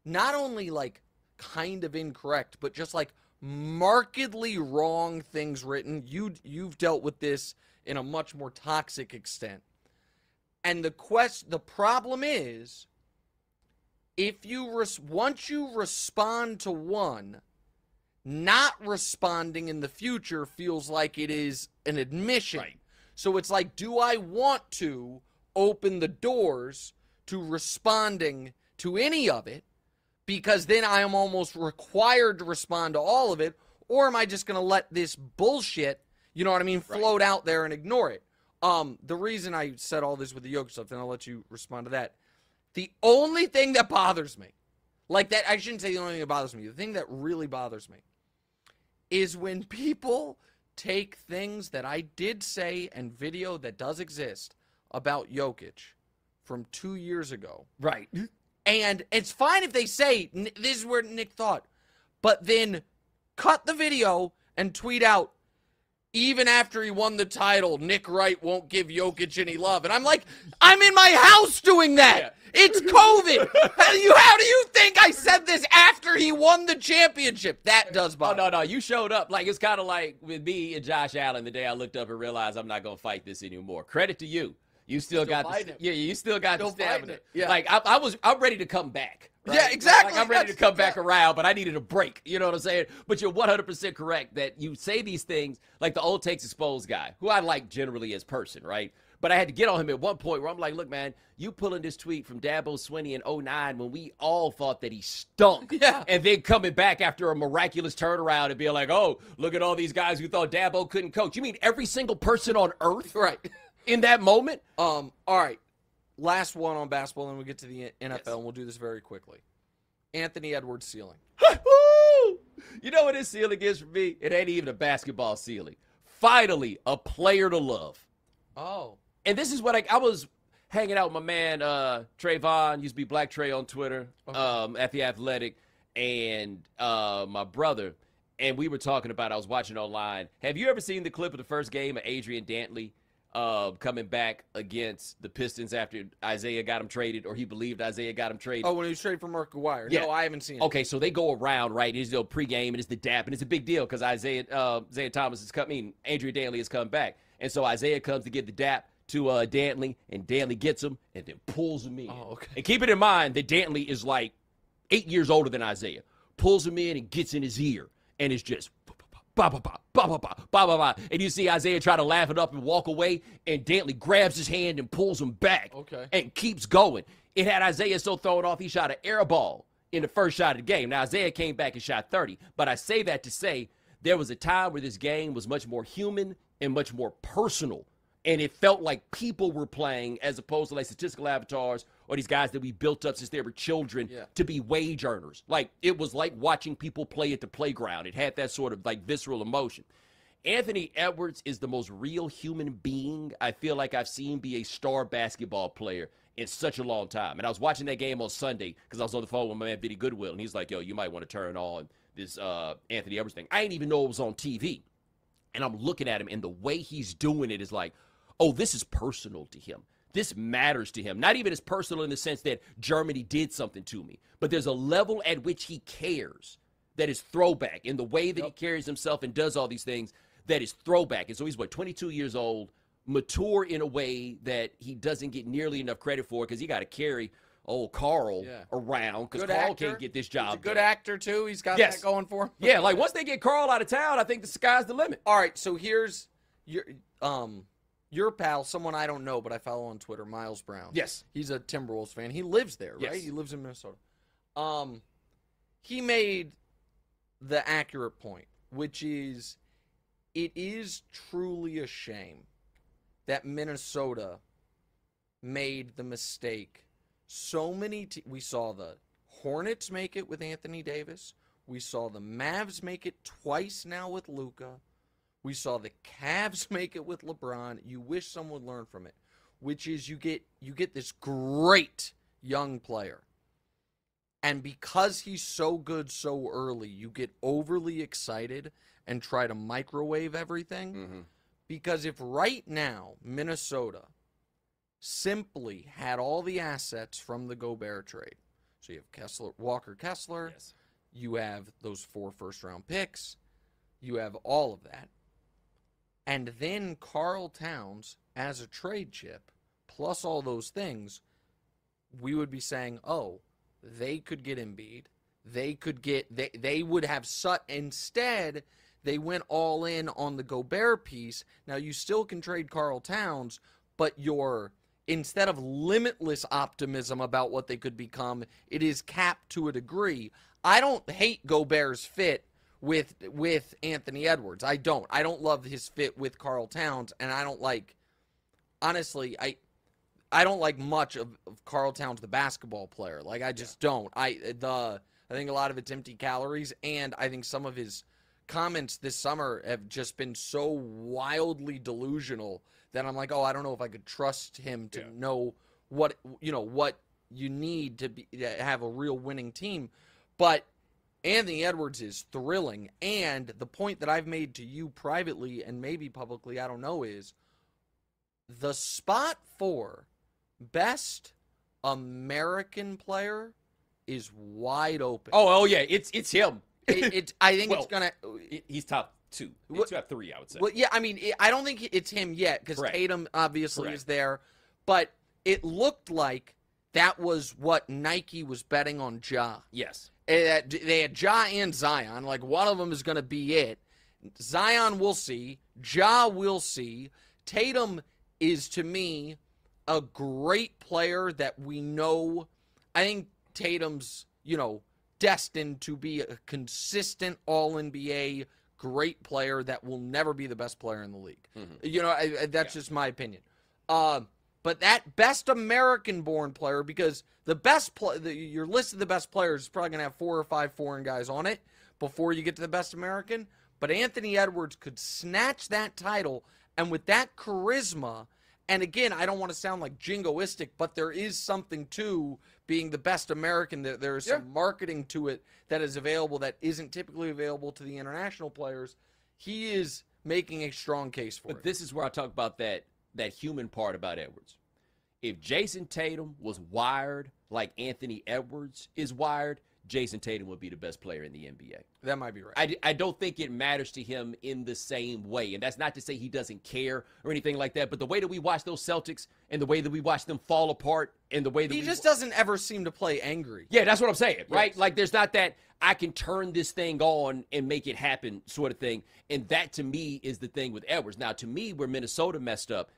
not only like kind of incorrect, but just like markedly wrong things written. You, you've dealt with this in a much more toxic extent. And the quest, the problem is, if you res once you respond to one, not responding in the future feels like it is an admission. Right. So it's like, do I want to open the doors to responding to any of it? Because then I am almost required to respond to all of it. Or am I just going to let this bullshit, you know what I mean, float right. out there and ignore it? Um, the reason I said all this with the Jokic stuff, and I'll let you respond to that. The only thing that bothers me, like that, I shouldn't say the only thing that bothers me. The thing that really bothers me is when people take things that I did say and video that does exist about Jokic from two years ago. Right. And it's fine if they say, this is where Nick thought, but then cut the video and tweet out, even after he won the title, Nick Wright won't give Jokic any love. And I'm like, I'm in my house doing that. Yeah. It's COVID. how, do you, how do you think I said this after he won the championship? That does bother. Oh, no, no. You showed up. Like, it's kind of like with me and Josh Allen the day I looked up and realized I'm not going to fight this anymore. Credit to you. You still, still got the, yeah, you still got still the stamina. It. Yeah. Like, I, I was, I'm ready to come back. Right? Yeah, exactly. Like, I'm ready That's, to come yeah. back around, but I needed a break. You know what I'm saying? But you're one hundred percent correct that you say these things, like the old takes exposed guy, who I like generally as person, right? But I had to get on him at one point where I'm like, look, man, you pulling this tweet from Dabo Swinney in oh nine when we all thought that he stunk. Yeah. And then coming back after a miraculous turnaround and being like, oh, look at all these guys who thought Dabo couldn't coach. You mean every single person on earth? Right. In that moment? Um, all right. Last one on basketball, and then we'll get to the N F L, yes. and we'll do this very quickly. Anthony Edwards ceiling. You know what his ceiling is for me? It ain't even a basketball ceiling. Finally, a player to love. Oh. And this is what I, I was hanging out with my man, uh, Trayvon, used to be Black Trey on Twitter, okay. um, at The Athletic, and uh, my brother, and we were talking about, I was watching online. Have you ever seen the clip of the first game of Adrian Dantley? Uh, coming back against the Pistons after Isaiah got him traded, or he believed Isaiah got him traded. Oh, when he was traded from Mark Aguirre. Yeah. No, I haven't seen it. Okay, so they go around, right? It's the pregame, and it's the dap, and it's a big deal because Isaiah uh, Isaiah Thomas has come, I mean, Adrian Dantley has come back. And so Isaiah comes to get the dap to uh, Dantley, and Dantley gets him and then pulls him in. Oh, okay. And keep it in mind that Dantley is like eight years older than Isaiah. Pulls him in and gets in his ear, and it's just... Bah, bah, bah, bah, bah, bah, bah, bah, bah. And you see Isaiah try to laugh it up and walk away, and Dantley grabs his hand and pulls him back okay. and keeps going. It had Isaiah so thrown off, he shot an air ball in the first shot of the game. Now, Isaiah came back and shot thirty, but I say that to say there was a time where this game was much more human and much more personal, and it felt like people were playing as opposed to like statistical avatars or these guys that we built up since they were children yeah. to be wage earners. Like, it was like watching people play at the playground. It had that sort of, like, visceral emotion. Anthony Edwards is the most real human being I feel like I've seen be a star basketball player in such a long time. And I was watching that game on Sunday because I was on the phone with my man Vinny Goodwill, and he's like, yo, you might want to turn on this uh, Anthony Edwards thing. I didn't even know it was on T V. And I'm looking at him, and the way he's doing it is like, oh, this is personal to him. This matters to him. Not even as personal in the sense that Germany did something to me, but there's a level at which he cares that is throwback in the way that he carries himself and does all these things that is throwback. And so he's, what, twenty-two years old, mature in a way that he doesn't get nearly enough credit for because he got to carry old Carl yeah. around because Carl actor. can't get this job. He's a good done. actor, too. He's got yes. that going for him. Yeah, like once they get Carl out of town, I think the sky's the limit. All right, so here's your um. Your pal, someone I don't know, but I follow on Twitter, Miles Brown. Yes. He's a Timberwolves fan. He lives there, right? Yes. He lives in Minnesota. Um, he made the accurate point, which is it is truly a shame that Minnesota made the mistake. So many te- we saw the Hornets make it with Anthony Davis. We saw the Mavs make it twice now with Luka. We saw the Cavs make it with LeBron. You wish someone would learn from it, which is you get you get this great young player. And because he's so good so early, you get overly excited and try to microwave everything. Mm-hmm. Because if right now Minnesota simply had all the assets from the Gobert trade, so you have Kessler, Walker Kessler, yes. you have those four first-round picks, you have all of that, and then Karl Towns as a trade chip, plus all those things, we would be saying, oh, they could get Embiid. They could get, they, they would have, sut. instead, they went all in on the Gobert piece. Now, you still can trade Karl Towns, but your, instead of limitless optimism about what they could become, it is capped to a degree. I don't hate Gobert's fit with with Anthony Edwards. I don't. I don't love his fit with Karl Towns, and I don't like, honestly, I I don't like much of, of Karl Towns, the basketball player. Like, I just yeah. don't. I the I think a lot of it's empty calories, and I think some of his comments this summer have just been so wildly delusional that I'm like, oh, I don't know if I could trust him to yeah. know what, you know, what you need to be to have a real winning team. But Anthony Edwards is thrilling, and the point that I've made to you privately and maybe publicly, I don't know, is the spot for best American player is wide open. Oh, oh yeah, it's it's him. It, it, I think well, it's gonna. He's top two, well, top three, I would say. Well, yeah, I mean, it, I don't think it's him yet because Tatum obviously Correct. is there, but it looked like that was what Nike was betting on Ja. Yes. They had Ja and Zion. Like, one of them is going to be it. Zion will see. Ja will see. Tatum is, to me, a great player that we know. I think Tatum's, you know, destined to be a consistent all N B A great player that will never be the best player in the league. Mm-hmm. You know, I, I, that's yeah. just my opinion. Uh, but that best American-born player, because the best play, the, your list of the best players is probably going to have four or five foreign guys on it before you get to the best American. But Anthony Edwards could snatch that title, and with that charisma, and again, I don't want to sound like jingoistic, but there is something to being the best American. There, there is yeah. some marketing to it that is available that isn't typically available to the international players. He is making a strong case for but it. But this is where I talk about that. that human part about Edwards. If Jayson Tatum was wired like Anthony Edwards is wired, Jayson Tatum would be the best player in the N B A. That might be right. I, I don't think it matters to him in the same way, and that's not to say he doesn't care or anything like that, but the way that we watch those Celtics and the way that we watch them fall apart and the way that he we just doesn't ever seem to play angry. Yeah, that's what I'm saying, right? Yes. Like, there's not that I can turn this thing on and make it happen sort of thing, and that to me is the thing with Edwards. Now, to me, where Minnesota messed up,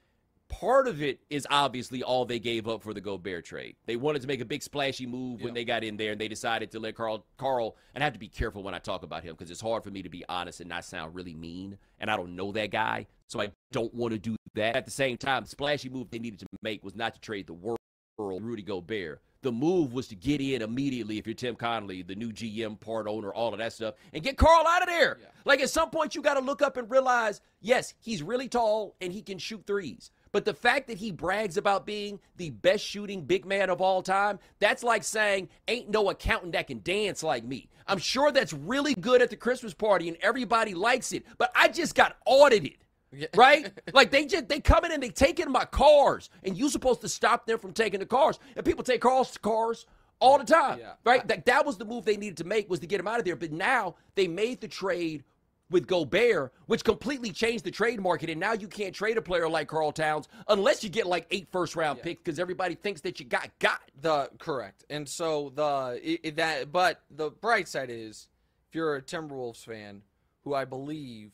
part of it is obviously all they gave up for the Gobert trade. They wanted to make a big splashy move yeah. when they got in there, and they decided to let Carl, Carl, and I have to be careful when I talk about him because it's hard for me to be honest and not sound really mean, and I don't know that guy, so I don't want to do that. At the same time, the splashy move they needed to make was not to trade the world Rudy Gobert. The move was to get in immediately if you're Tim Connolly, the new G M, part owner, all of that stuff, and get Carl out of there. Yeah. Like, at some point, you got to look up and realize, yes, he's really tall, and he can shoot threes. But the fact that he brags about being the best shooting big man of all time, that's like saying, ain't no accountant that can dance like me. I'm sure that's really good at the Christmas party and everybody likes it, but I just got audited. Yeah. Right? Like, they just, they come in and they take in my cars, and you're supposed to stop them from taking the cars. And people take cars, cars all the time, yeah. right? Like, that was the move they needed to make, was to get him out of there. But now they made the trade with Gobert, which completely changed the trade market, and now you can't trade a player like Karl Towns unless you get like eight first-round yeah. picks, because everybody thinks that you got got. The correct. And so the it, it, that, but the bright side is, if you're a Timberwolves fan, who I believe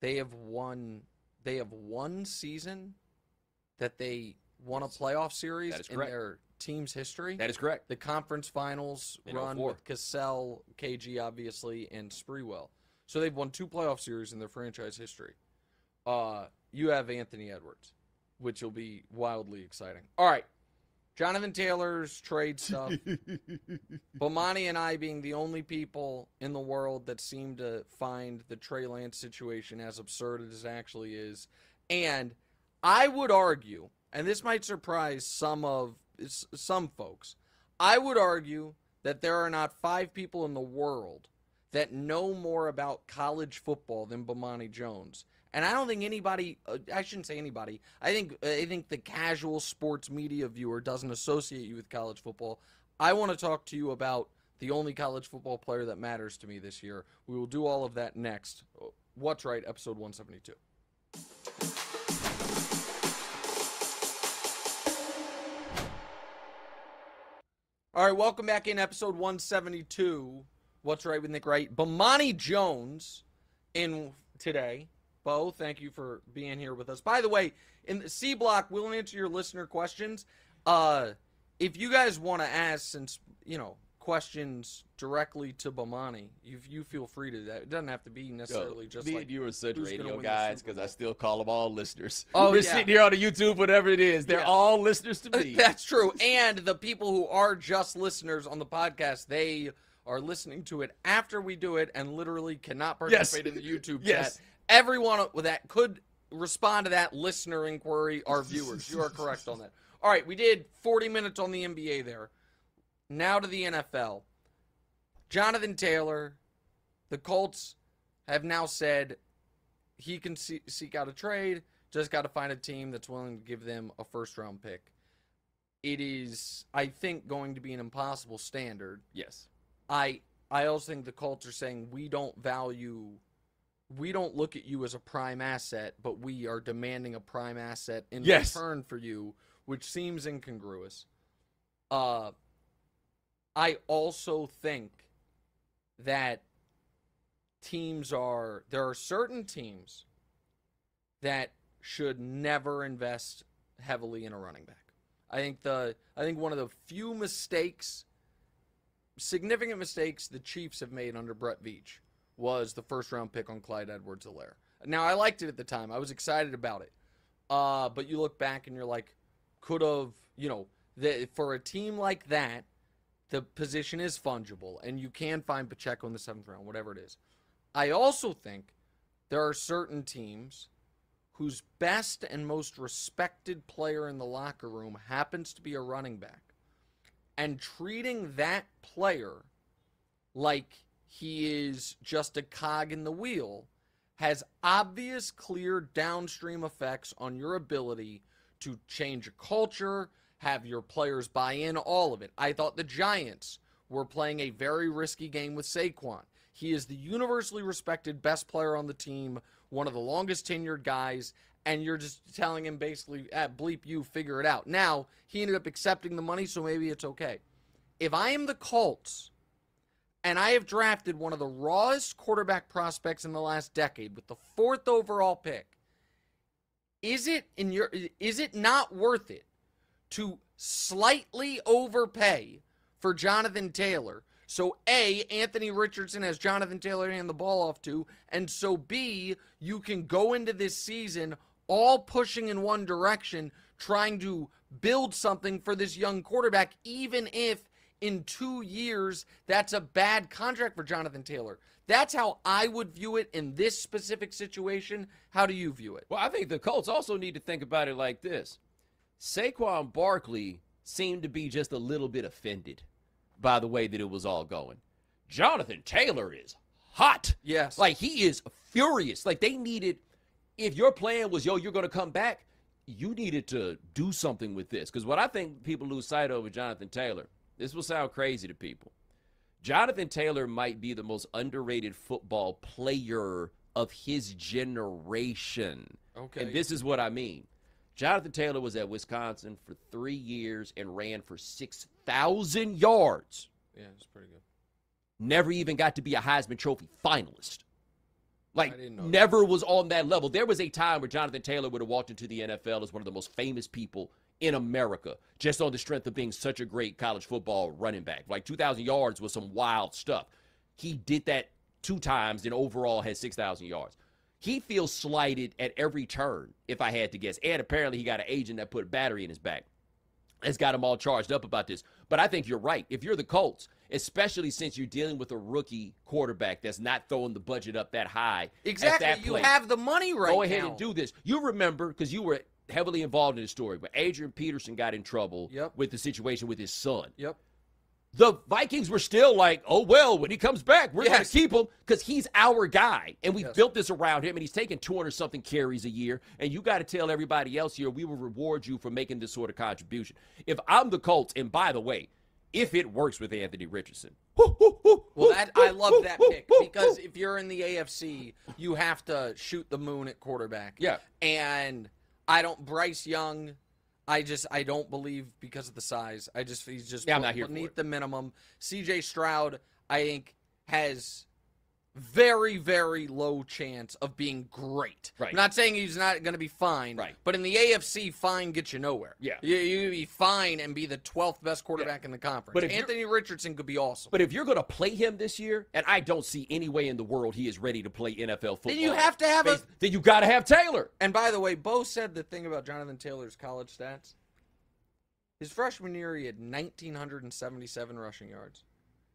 they have won, they have one season that they won a playoff series in their team's history. That is correct. The conference finals in run oh four with Cassell, K G obviously, and Sprewell. So they've won two playoff series in their franchise history. Uh, you have Anthony Edwards, which will be wildly exciting. All right. Jonathan Taylor's trade stuff. Bomani and I being the only people in the world that seem to find the Trey Lance situation as absurd as it actually is. And I would argue, and this might surprise some of some folks, I would argue that there are not five people in the world that know more about college football than Bomani Jones. And I don't think anybody, uh, I shouldn't say anybody, I think I think the casual sports media viewer doesn't associate you with college football. I want to talk to you about the only college football player that matters to me this year. We will do all of that next. What's Right, episode one seventy-two. All right, welcome back in episode one seventy-two. What's Right with Nick Wright. Bomani Jones in today. Bo, thank you for being here with us. By the way, in the C block, we'll answer your listener questions. Uh, if you guys want to ask, since, you know, questions directly to Bomani, you you feel free to do that. It doesn't have to be necessarily Yo, just me like, and you are such radio guys, because I still call them all listeners. Oh, We're yeah. sitting here on the YouTube, whatever it is. They're yeah. all listeners to me. That's true. And the people who are just listeners on the podcast, they are listening to it after we do it and literally cannot participate yes. in the YouTube yes. chat. Everyone that could respond to that listener inquiry are viewers. You are correct on that. All right, we did forty minutes on the N B A there. Now to the N F L. Jonathan Taylor, the Colts have now said he can see, seek out a trade, just got to find a team that's willing to give them a first-round pick. It is, I think, going to be an impossible standard. Yes. I I also think the Colts are saying, we don't value, we don't look at you as a prime asset, but we are demanding a prime asset in yes. return for you, which seems incongruous. Uh, I also think that teams are, there are certain teams that should never invest heavily in a running back. I think the, I think one of the few mistakes significant mistakes the Chiefs have made under Brett Veach was the first-round pick on Clyde Edwards-Helaire. Now, I liked it at the time. I was excited about it. Uh, but you look back and you're like, could have, you know, the, for a team like that, the position is fungible, and you can find Pacheco in the seventh round, whatever it is. I also think there are certain teams whose best and most respected player in the locker room happens to be a running back. And treating that player like he is just a cog in the wheel has obvious, clear downstream effects on your ability to change a culture, have your players buy in, all of it. I thought the Giants were playing a very risky game with Saquon. He is the universally respected best player on the team, one of the longest tenured guys, and you're just telling him basically, ah, bleep you, figure it out. Now, he ended up accepting the money, so maybe it's okay. If I am the Colts, and I have drafted one of the rawest quarterback prospects in the last decade with the fourth overall pick, is it in your, is it not worth it to slightly overpay for Jonathan Taylor? So, A, Anthony Richardson has Jonathan Taylor to hand the ball off to, and so, B, you can go into this season all pushing in one direction, trying to build something for this young quarterback, even if in two years, that's a bad contract for Jonathan Taylor. That's how I would view it in this specific situation. How do you view it? Well, I think the Colts also need to think about it like this. Saquon Barkley seemed to be just a little bit offended by the way that it was all going. Jonathan Taylor is hot. Yes. Like, he is furious. Like, they needed, if your plan was, yo, you're going to come back, you needed to do something with this. Because what I think people lose sight of with Jonathan Taylor, this will sound crazy to people, Jonathan Taylor might be the most underrated football player of his generation. Okay. And this is what I mean. Jonathan Taylor was at Wisconsin for three years and ran for six thousand yards. Yeah, it's pretty good. Never even got to be a Heisman Trophy finalist. Like, never that. was on that level. There was a time where Jonathan Taylor would have walked into the N F L as one of the most famous people in America, just on the strength of being such a great college football running back. Like, two thousand yards was some wild stuff. He did that two times and overall had six thousand yards. He feels slighted at every turn, if I had to guess. And apparently he got an agent that put a battery in his back. It's got him all charged up about this. But I think you're right. If you're the Colts, especially since you're dealing with a rookie quarterback that's not throwing the budget up that high. Exactly. At that you place, have the money right now. Go ahead now. and do this. You remember, because you were heavily involved in the story, but Adrian Peterson got in trouble yep. with the situation with his son. Yep. The Vikings were still like, oh, well, when he comes back, we're yes. going to keep him because he's our guy. And we yes. built this around him, and he's taking two hundred something carries a year. And you got to tell everybody else here, we will reward you for making this sort of contribution. If I'm the Colts, and by the way, if it works with Anthony Richardson. Well, that, I love that pick because if you're in the A F C, you have to shoot the moon at quarterback. Yeah. And I don't – Bryce Young – I just, I don't believe because of the size. I just, he's just yeah, I'm not here beneath the minimum. C J Stroud, I think, has very, very low chance of being great. Right. I'm not saying he's not going to be fine. Right. But in the A F C, fine gets you nowhere. Yeah. You, you be fine and be the twelfth best quarterback yeah. in the conference. But Anthony Richardson could be awesome. But if you're going to play him this year, and I don't see any way in the world he is ready to play N F L football. Then you have to have a... Then you got to have Taylor. And by the way, Bo said the thing about Jonathan Taylor's college stats. His freshman year, he had one thousand nine hundred seventy-seven rushing yards.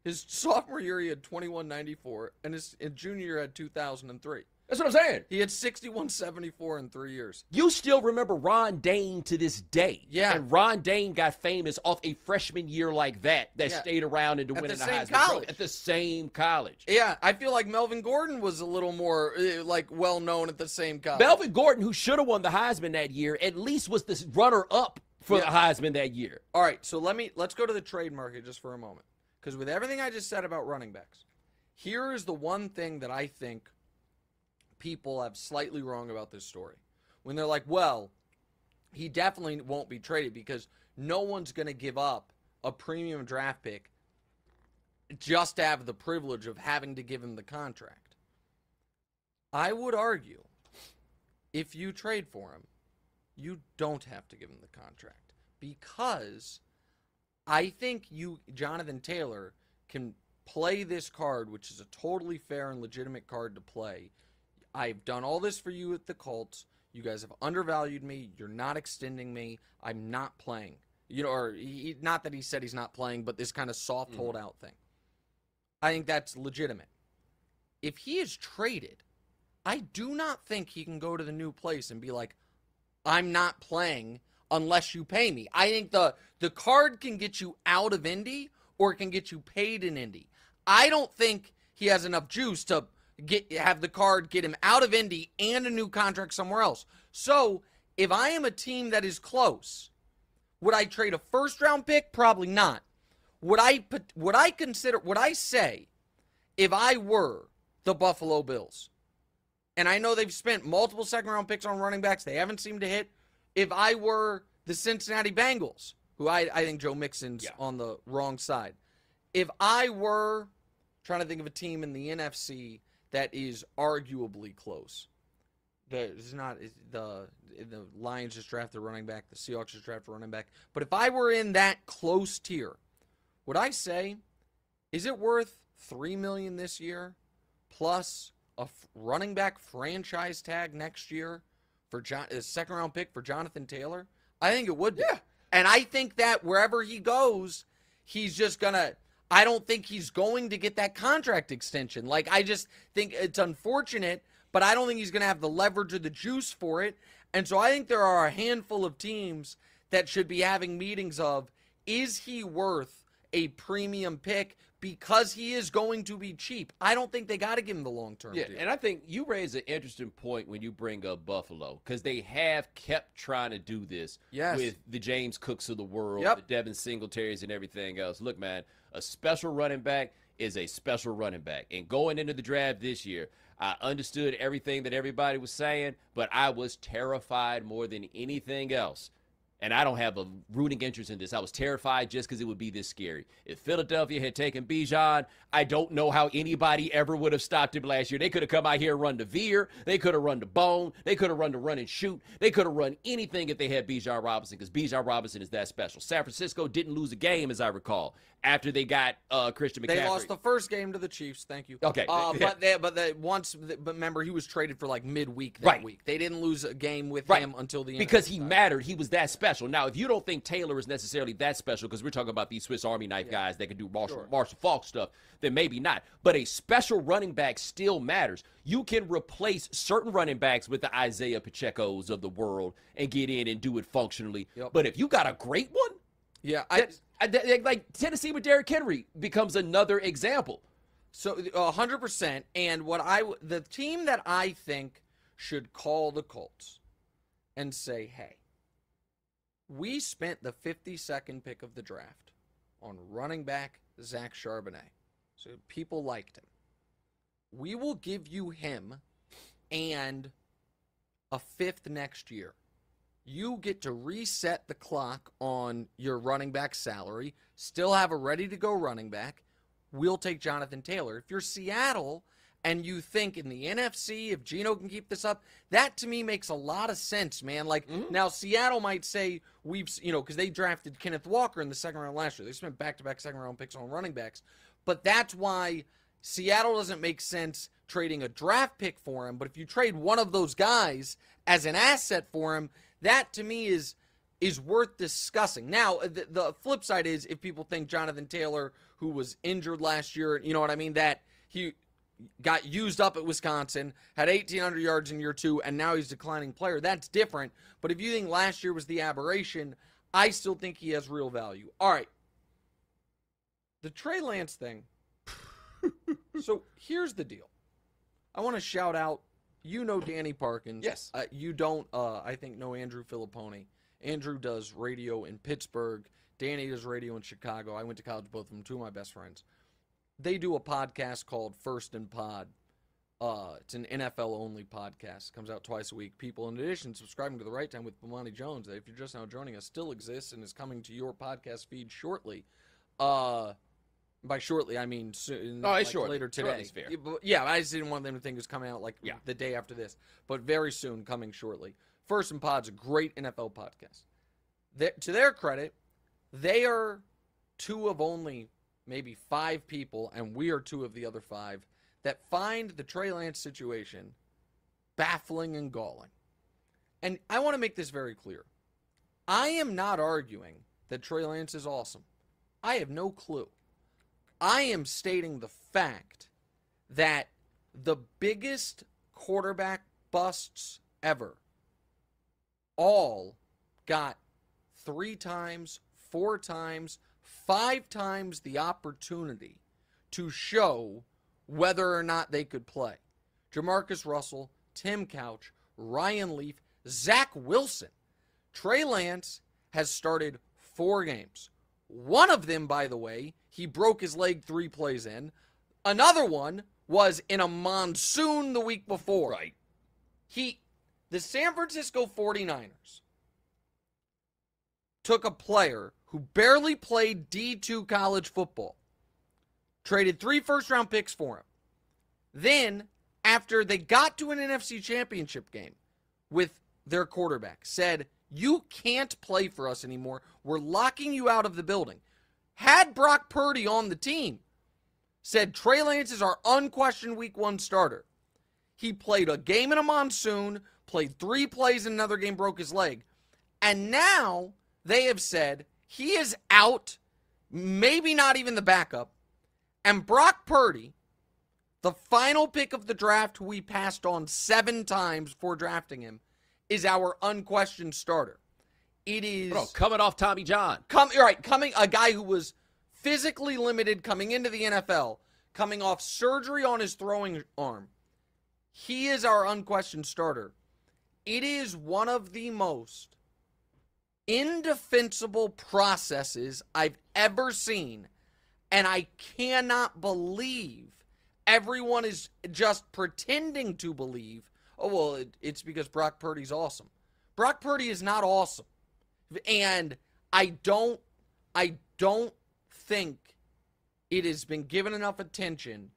His sophomore year, he had twenty-one ninety-four, and his in junior year had two thousand three. That's what I'm saying. He had sixty-one seventy-four in three years. You still remember Ron Dane to this day. Yeah. And Ron Dane got famous off a freshman year like that that yeah. stayed around and to win in the Heisman Trophy. At the same college. Yeah, I feel like Melvin Gordon was a little more, like, well-known at the same college. Melvin Gordon, who should have won the Heisman that year, at least was the runner-up for yeah. the Heisman that year. All right, so let me, let's go to the trade market just for a moment. Because with everything I just said about running backs, here is the one thing that I think people have slightly wrong about this story. When they're like, well, he definitely won't be traded because no one's going to give up a premium draft pick just to have the privilege of having to give him the contract. I would argue if you trade for him, you don't have to give him the contract because I think you, Jonathan Taylor, can play this card, which is a totally fair and legitimate card to play. I've done all this for you at the Colts. You guys have undervalued me. You're not extending me. I'm not playing. You know, or he, not that he said he's not playing, but this kind of soft mm. holdout thing. I think that's legitimate. If he is traded, I do not think he can go to the new place and be like, I'm not playing unless you pay me. I think the the card can get you out of Indy or it can get you paid in Indy. I don't think he has enough juice to get have the card get him out of Indy and a new contract somewhere else. So if I am a team that is close, would I trade a first round pick? Probably not. Would I put, would I consider, would I say if I were the Buffalo Bills, and I know they've spent multiple second round picks on running backs, they haven't seemed to hit. If I were the Cincinnati Bengals, who I, I think Joe Mixon's yeah. on the wrong side, if I were trying to think of a team in the N F C that is arguably close, there's not the the Lions just drafted a running back, the Seahawks just drafted a running back. But if I were in that close tier, would I say, is it worth three million this year plus a running back franchise tag next year? For John, a second round pick for Jonathan Taylor? I think it would be. Yeah. And I think that wherever he goes, he's just gonna, I don't think he's going to get that contract extension. Like, I just think it's unfortunate, but I don't think he's going to have the leverage or the juice for it. And so I think there are a handful of teams that should be having meetings of, is he worth a premium pick, because he is going to be cheap. I don't think they got to give him the long-term yeah, deal. And I think you raise an interesting point when you bring up Buffalo, because they have kept trying to do this yes. with the James Cooks of the world, yep. the Devin Singletaries and everything else. Look, man, a special running back is a special running back. And going into the draft this year, I understood everything that everybody was saying, but I was terrified more than anything else. And I don't have a rooting interest in this. I was terrified just because it would be this scary. If Philadelphia had taken Bijan, I don't know how anybody ever would have stopped him last year. They could have come out here and run to Veer. They could have run to Bone. They could have run to run and shoot. They could have run anything if they had Bijan Robinson, because Bijan Robinson is that special. San Francisco didn't lose a game, as I recall, after they got uh, Christian McCaffrey. They lost the first game to the Chiefs. Thank you. Okay. Uh, yeah. But they, but they, once, but remember, he was traded for like midweek that right. week. They didn't lose a game with right. him until the end. Because he mattered. He was that special. Now, if you don't think Taylor is necessarily that special, because we're talking about these Swiss Army knife yeah. guys that can do Marshall, sure. Marshall Faulk stuff, then maybe not. But a special running back still matters. You can replace certain running backs with the Isaiah Pacheco's of the world and get in and do it functionally. Yep. But if you got a great one, yeah, I, that, that, like Tennessee with Derrick Henry becomes another example. So one hundred percent. And what I, the team that I think should call the Colts and say, hey, we spent the fifty-second pick of the draft on running back Zach Charbonnet. So people liked him. We will give you him and a fifth next year. You get to reset the clock on your running back salary, still have a ready-to-go running back. We'll take Jonathan Taylor. If you're Seattle and you think in the N F C, if Geno can keep this up, that to me makes a lot of sense, man. Like, mm-hmm. now Seattle might say, we've, you know, because they drafted Kenneth Walker in the second round last year. They spent back-to-back second-round picks on running backs. But that's why Seattle doesn't make sense trading a draft pick for him. But if you trade one of those guys as an asset for him, that to me is is worth discussing. Now, the, the flip side is if people think Jonathan Taylor, who was injured last year, you know what I mean, that he – got used up at Wisconsin, had eighteen hundred yards in year two, and now he's a declining player. That's different. But if you think last year was the aberration, I still think he has real value. All right. The Trey Lance thing. So here's the deal. I want to shout out, you know, Danny Parkins. Yes. Uh, you don't, uh, I think, know Andrew Filippone. Andrew does radio in Pittsburgh. Danny does radio in Chicago. I went to college with both of them, two of my best friends. They do a podcast called First and Pod. Uh, it's an N F L-only podcast. It comes out twice a week. People, in addition, subscribing to The Right Time with Bomani Jones, that if you're just now joining us, still exists and is coming to your podcast feed shortly. Uh, by shortly, I mean soon. Oh, it's like short. Later today. Shortly's fair. Yeah, I just didn't want them to think it was coming out like yeah. the day after this. But very soon, coming shortly. First and Pod's a great N F L podcast. They, to their credit, they are two of only maybe five people, and we are two of the other five, that find the Trey Lance situation baffling and galling. And I want to make this very clear. I am not arguing that Trey Lance is awesome. I have no clue. I am stating the fact that the biggest quarterback busts ever all got three times, four times, five times the opportunity to show whether or not they could play. Jamarcus Russell, Tim Couch, Ryan Leaf, Zach Wilson. Trey Lance has started four games. One of them, by the way, he broke his leg three plays in. Another one was in a monsoon the week before. Right. He, the San Francisco forty-niners took a player who barely played D two college football, traded three first-round picks for him. Then, after they got to an N F C championship game with their quarterback, said, you can't play for us anymore. We're locking you out of the building. Had Brock Purdy on the team, said Trey Lance is our unquestioned week one starter. He played a game in a monsoon, played three plays in another game, broke his leg. And now they have said, he is out. maybe not even the backup, and Brock Purdy, the final pick of the draft we passed on seven times before drafting him, is our unquestioned starter. It is Bro, coming off Tommy John. Come right, coming a guy who was physically limited coming into the N F L, coming off surgery on his throwing arm. He is our unquestioned starter. It is one of the most indefensible processes I've ever seen, and I cannot believe everyone is just pretending to believe, oh, well, it, it's because Brock Purdy's awesome. Brock Purdy is not awesome, and I don't, I don't think it has been given enough attention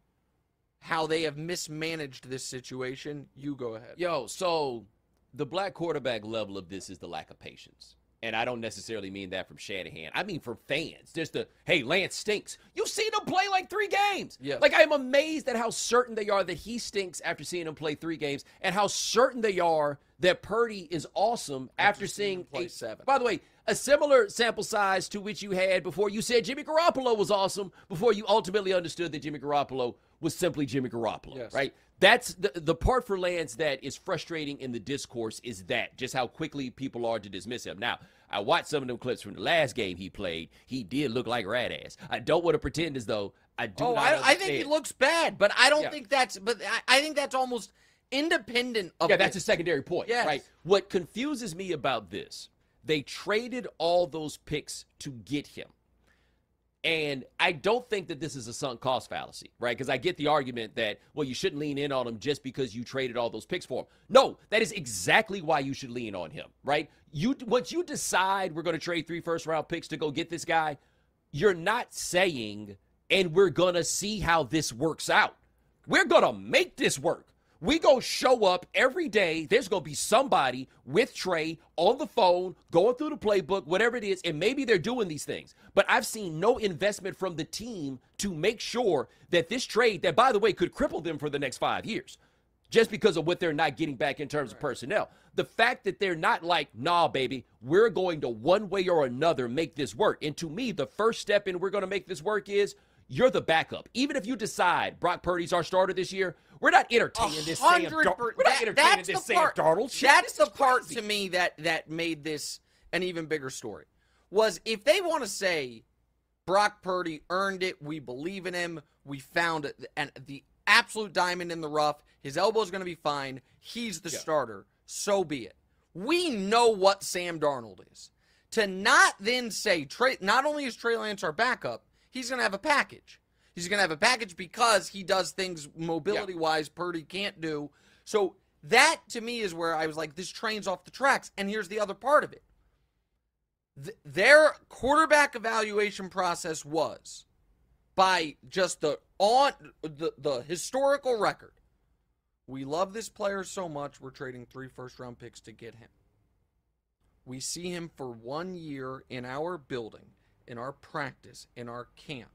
how they have mismanaged this situation. You go ahead. Yo, so the black quarterback level of this is the lack of patience. And I don't necessarily mean that from Shanahan. I mean from fans. Just the, hey, Lance stinks. You've seen him play like three games. Yeah. Like, I'm amazed at how certain they are that he stinks after seeing him play three games, and how certain they are that Purdy is awesome after, after seeing play eight, seven. By the way, a similar sample size to which you had before you said Jimmy Garoppolo was awesome, before you ultimately understood that Jimmy Garoppolo was simply Jimmy Garoppolo, yes. right? That's the, the part for Lance that is frustrating in the discourse, is that just how quickly people are to dismiss him. Now, I watched some of them clips from the last game he played. He did look like rat ass. I don't want to pretend as though I do oh, not I, I think he looks bad, but I don't yeah. think that's, but I, I think that's almost independent of Yeah, that's this. a secondary point, yes. right? What confuses me about this, they traded all those picks to get him. And I don't think that this is a sunk cost fallacy, right? Because I get the argument that, well, you shouldn't lean in on him just because you traded all those picks for him. No, that is exactly why you should lean on him, right? You, once you decide we're going to trade three first-round picks to go get this guy, you're not saying, and we're going to see how this works out. We're going to make this work. We go show up every day. There's going to be somebody with Trey on the phone, going through the playbook, whatever it is, and maybe they're doing these things. But I've seen no investment from the team to make sure that this trade, that, by the way, could cripple them for the next five years, just because of what they're not getting back in terms right. of personnel. The fact that they're not like, nah, baby, we're going to one way or another make this work. And to me, the first step in we're going to make this work is you're the backup. Even if you decide Brock Purdy's our starter this year, we're not entertaining this Sam Darnold. We're not entertaining this Sam Darnold shit. That's the part to me that that made this an even bigger story. Was if they want to say Brock Purdy earned it, we believe in him, we found it, and the absolute diamond in the rough, his elbow's going to be fine, he's the yeah. starter, so be it. We know what Sam Darnold is. To not then say, Trey, not only is Trey Lance our backup, he's going to have a package. He's going to have a package because he does things mobility-wise yeah. Purdy can't do. So that, to me, is where I was like, this train's off the tracks. And here's the other part of it. Th their quarterback evaluation process was, by just the, on, the, the historical record, we love this player so much, we're trading three first-round picks to get him. We see him for one year in our building, in our practice, in our camp.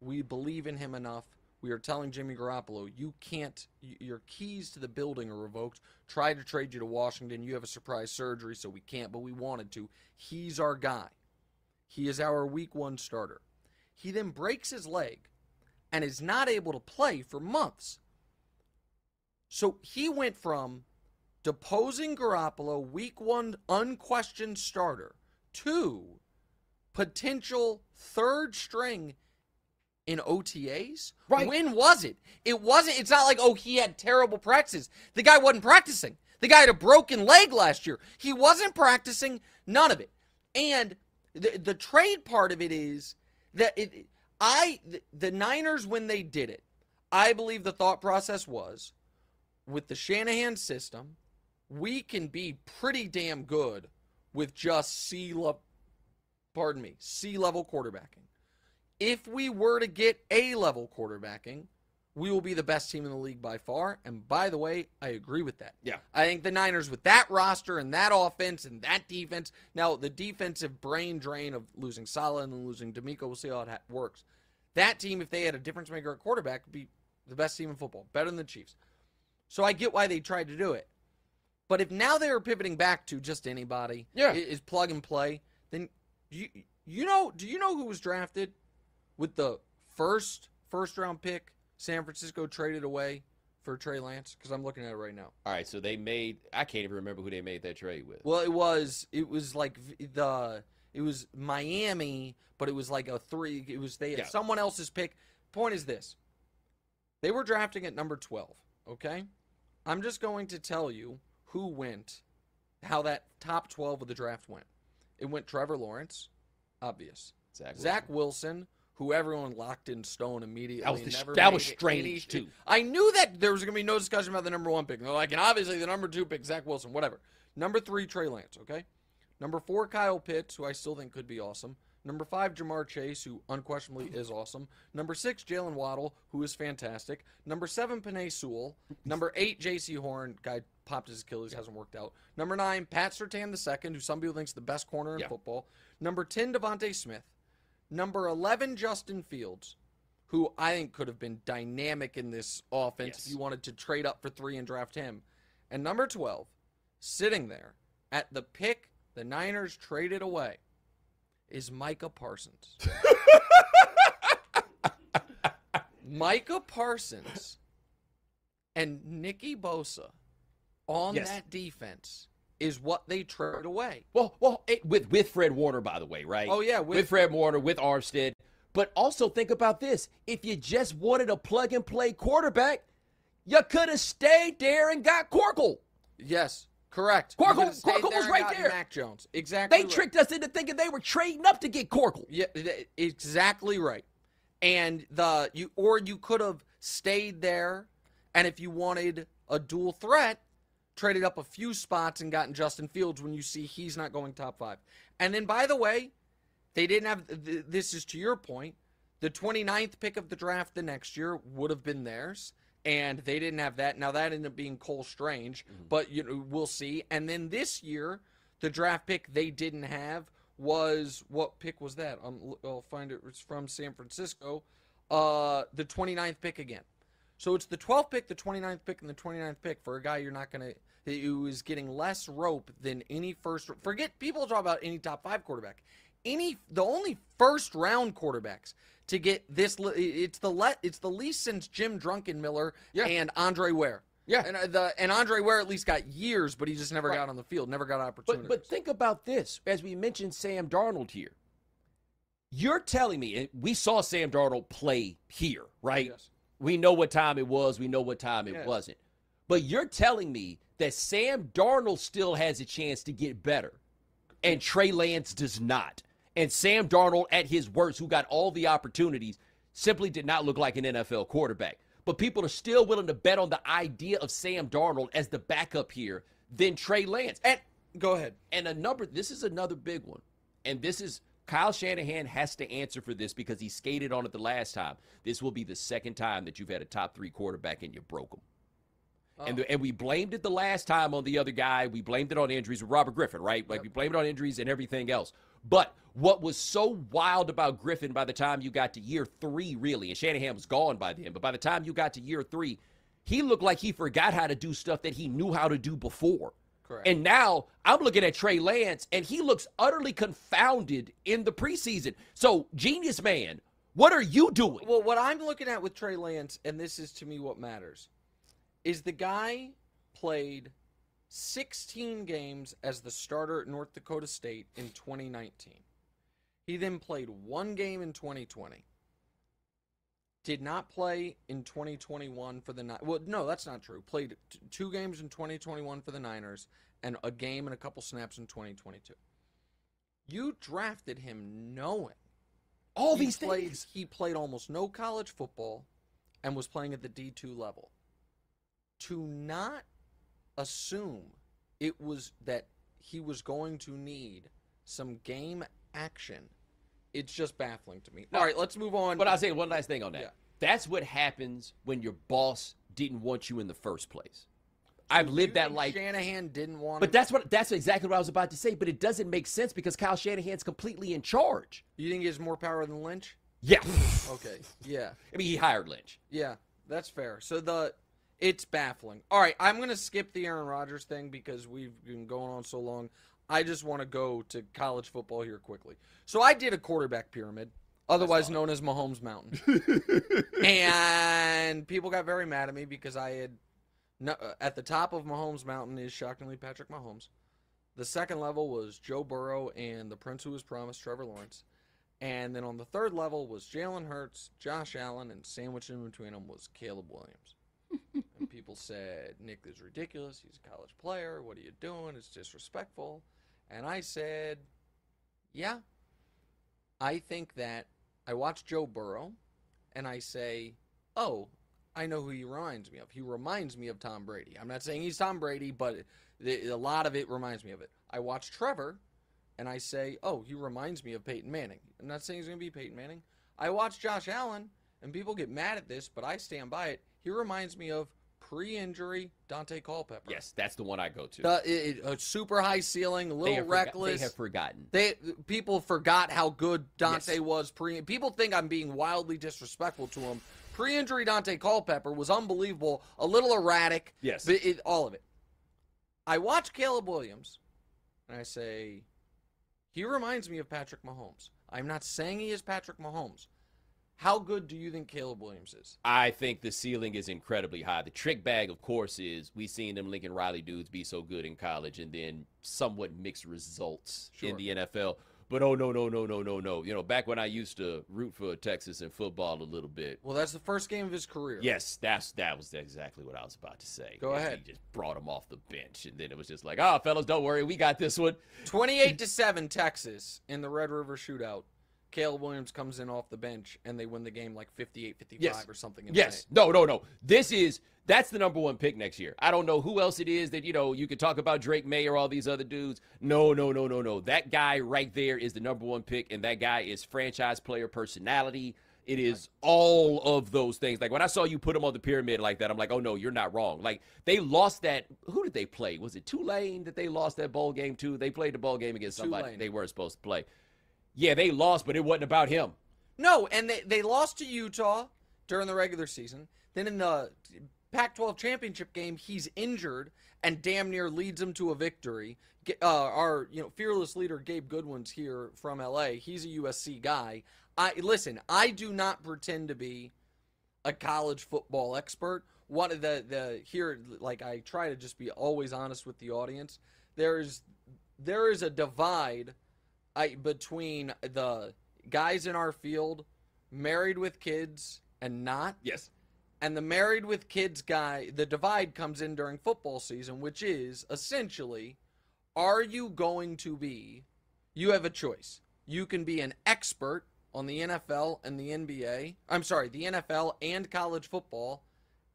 We believe in him enough. We are telling Jimmy Garoppolo, you can't, your keys to the building are revoked. Try to trade you to Washington. You have a surprise surgery, so we can't, but we wanted to. He's our guy. He is our week one starter. He then breaks his leg and is not able to play for months. So he went from deposing Garoppolo, week one unquestioned starter, to potential third string in O T As? Right. When was it? It wasn't, it's not like, oh, he had terrible practices. The guy wasn't practicing. The guy had a broken leg last year. He wasn't practicing, none of it. And the, the trade part of it is that it, I, the, the Niners, when they did it, I believe the thought process was, with the Shanahan system, we can be pretty damn good with just C-level, pardon me, C-level quarterbacking. If we were to get A-level quarterbacking, we will be the best team in the league by far. And by the way, I agree with that. Yeah. I think the Niners, with that roster and that offense and that defense, now the defensive brain drain of losing Salah and losing D'Amico, we'll see how it works. That team, if they had a difference maker at quarterback, would be the best team in football, better than the Chiefs. So I get why they tried to do it. But if now they are pivoting back to just anybody, yeah. is plug and play, then you You know, do you know who was drafted with the first first round pick San Francisco traded away for Trey Lance? Because I'm looking at it right now. All right, so they made, I can't even remember who they made that trade with. Well, it was it was like the it was Miami, but it was like a three. It was they had yeah. someone else's pick. Point is this: they were drafting at number twelve. Okay, I'm just going to tell you who went, how that top twelve of the draft went. It went Trevor Lawrence, obvious. Zach Wilson, Zach Wilson who everyone locked in stone immediately. That was, the, never that was strange, too. I knew that there was going to be no discussion about the number one pick. They're like, and obviously the number two pick, Zach Wilson, whatever. Number three, Trey Lance, okay? Number four, Kyle Pitts, who I still think could be awesome. Number five, Jamar Chase, who unquestionably is awesome. Number six, Jalen Waddle, who is fantastic. Number seven, Penei Sewell. Number eight, J C Horn, guy popped his Achilles, yeah. hasn't worked out. Number nine, Pat Surtain the second, who some people think is the best corner in yeah. football. Number ten, Devontae Smith. Number eleven, Justin Fields, who I think could have been dynamic in this offense yes. if you wanted to trade up for three and draft him. And number twelve, sitting there at the pick the Niners traded away, is Micah Parsons. Micah Parsons and Nicky Bosa on yes. that defense is what they traded away. Well, well, it, with with Fred Warner, by the way, right? Oh yeah, with, with Fred Warner, with Armstead. But also think about this: if you just wanted a plug-and-play quarterback, you could have stayed there and got Corkle. Yes. Correct. Corkle, Corkle was right there. Mac Jones. Exactly. They right. tricked us into thinking they were trading up to get Corkle. Yeah, exactly right. And the you or you could have stayed there, and if you wanted a dual threat, traded up a few spots and gotten Justin Fields when you see he's not going top five. And then, by the way, they didn't have, this is to your point, the twenty-ninth pick of the draft the next year would have been theirs. And they didn't have that. Now, that ended up being Cole Strange, mm-hmm. but you know, we'll see. And then this year, the draft pick they didn't have was, what pick was that? I'm, I'll find it. It's from San Francisco. Uh, the twenty-ninth pick again. So it's the twelfth pick, the twenty-ninth pick, and the twenty-ninth pick for a guy you're not going to, who is getting less rope than any first. Forget, people talk about any top five quarterback. Any, the only first round quarterbacks to get this, it's the le, it's the least since Jim Druckenmiller yeah. and Andre Ware. Yeah, and the and Andre Ware at least got years, but he just never right. got on the field, never got opportunities. But, but think about this, as we mentioned, Sam Darnold here. You're telling me we saw Sam Darnold play here, right? Yes. We know what time it was. We know what time it yes. wasn't. But you're telling me that Sam Darnold still has a chance to get better, and Trey Lance does not. And Sam Darnold, at his worst, who got all the opportunities, simply did not look like an N F L quarterback. But people are still willing to bet on the idea of Sam Darnold as the backup here than Trey Lance. And go ahead. And a number, this is another big one. And this is, Kyle Shanahan has to answer for this because he skated on it the last time. This will be the second time that you've had a top three quarterback and you broke him. Oh. And, the, and we blamed it the last time on the other guy. We blamed it on injuries with Robert Griffin, right? Like yep. we blamed it on injuries and everything else. But what was so wild about Griffin by the time you got to year three, really, and Shanahan was gone by then, but by the time you got to year three, he looked like he forgot how to do stuff that he knew how to do before. Correct. And now I'm looking at Trey Lance, and he looks utterly confounded in the preseason. So, genius man, what are you doing? Well, what I'm looking at with Trey Lance, and this is to me what matters, is the guy played sixteen games as the starter at North Dakota State in twenty nineteen. He then played one game in twenty twenty. Did not play in twenty twenty-one for the Niners. Well, no, that's not true. Played t two games in twenty twenty-one for the Niners and a game and a couple snaps in twenty twenty-two. You drafted him knowing all these things. He played almost no college football and was playing at the D two level. To not assume it was that he was going to need some game action, it's just baffling to me. All right, let's move on. But I'll say one last thing on that. Yeah. That's what happens when your boss didn't want you in the first place. I've lived that life. Shanahan didn't want. But that's what that's exactly what I was about to say. But it doesn't make sense because Kyle Shanahan's completely in charge. You think he has more power than Lynch? Yeah. Okay. Yeah. I mean, he hired Lynch. Yeah, that's fair. So the. It's baffling. All right, I'm going to skip the Aaron Rodgers thing because we've been going on so long. I just want to go to college football here quickly. So I did a quarterback pyramid, otherwise known as Mahomes Mountain. And people got very mad at me because I had, no, at the top of Mahomes Mountain is shockingly Patrick Mahomes. The second level was Joe Burrow and the prince who was promised, Trevor Lawrence. And then on the third level was Jalen Hurts, Josh Allen, and sandwiched in between them was Caleb Williams. And people said, Nick is ridiculous. He's a college player. What are you doing? It's disrespectful. And I said, yeah, I think that I watch Joe Burrow, and I say, oh, I know who he reminds me of. He reminds me of Tom Brady. I'm not saying he's Tom Brady, but a lot of it reminds me of it. I watch Trevor, and I say, oh, he reminds me of Peyton Manning. I'm not saying he's going to be Peyton Manning. I watch Josh Allen, and people get mad at this, but I stand by it. He reminds me of pre-injury Dante Culpepper. Yes, that's the one I go to. The, it, a super high ceiling, a little reckless. They have forgotten. They people forgot how good Dante yes. was pre. People think I'm being wildly disrespectful to him. Pre-injury Dante Culpepper was unbelievable, a little erratic. Yes, but it, all of it. I watch Caleb Williams, and I say, he reminds me of Patrick Mahomes. I'm not saying he is Patrick Mahomes. How good do you think Caleb Williams is? I think the ceiling is incredibly high. The trick bag, of course, is we've seen them Lincoln Riley dudes be so good in college and then somewhat mixed results sure. in the N F L. But, oh, no, no, no, no, no, no. You know, back when I used to root for Texas in football a little bit. Well, that's the first game of his career. Yes, that's that was exactly what I was about to say. Go and ahead. He just brought him off the bench, and then it was just like, oh, fellas, don't worry. We got this one. twenty-eight to seven Texas in the Red River Shootout. Caleb Williams comes in off the bench, and they win the game like fifty-eight fifty-five yes. or something. Insane. Yes. No, no, no. This is – that's the number one pick next year. I don't know who else it is that, you know, you could talk about Drake May or all these other dudes. No, no, no, no, no. That guy right there is the number one pick, and that guy is franchise player personality. It is all of those things. Like, when I saw you put him on the pyramid like that, I'm like, oh, no, you're not wrong. Like, they lost that – who did they play? Was it Tulane that they lost that bowl game to? They played the bowl game against somebody Tulane. They weren't supposed to play. Yeah, they lost, but it wasn't about him. No, and they, they lost to Utah during the regular season. Then in the Pac twelve championship game, he's injured and damn near leads them to a victory. Uh, our you know fearless leader, Gabe Goodwin's here from L A. He's a U S C guy. I listen, I do not pretend to be a college football expert. One of the, the here, like I try to just be always honest with the audience. There is there is a divide I, between the guys in our field, married with kids and not. Yes. And the married with kids guy, the divide comes in during football season, which is essentially, are you going to be, you have a choice. You can be an expert on the N F L and the N B A. I'm sorry, the N F L and college football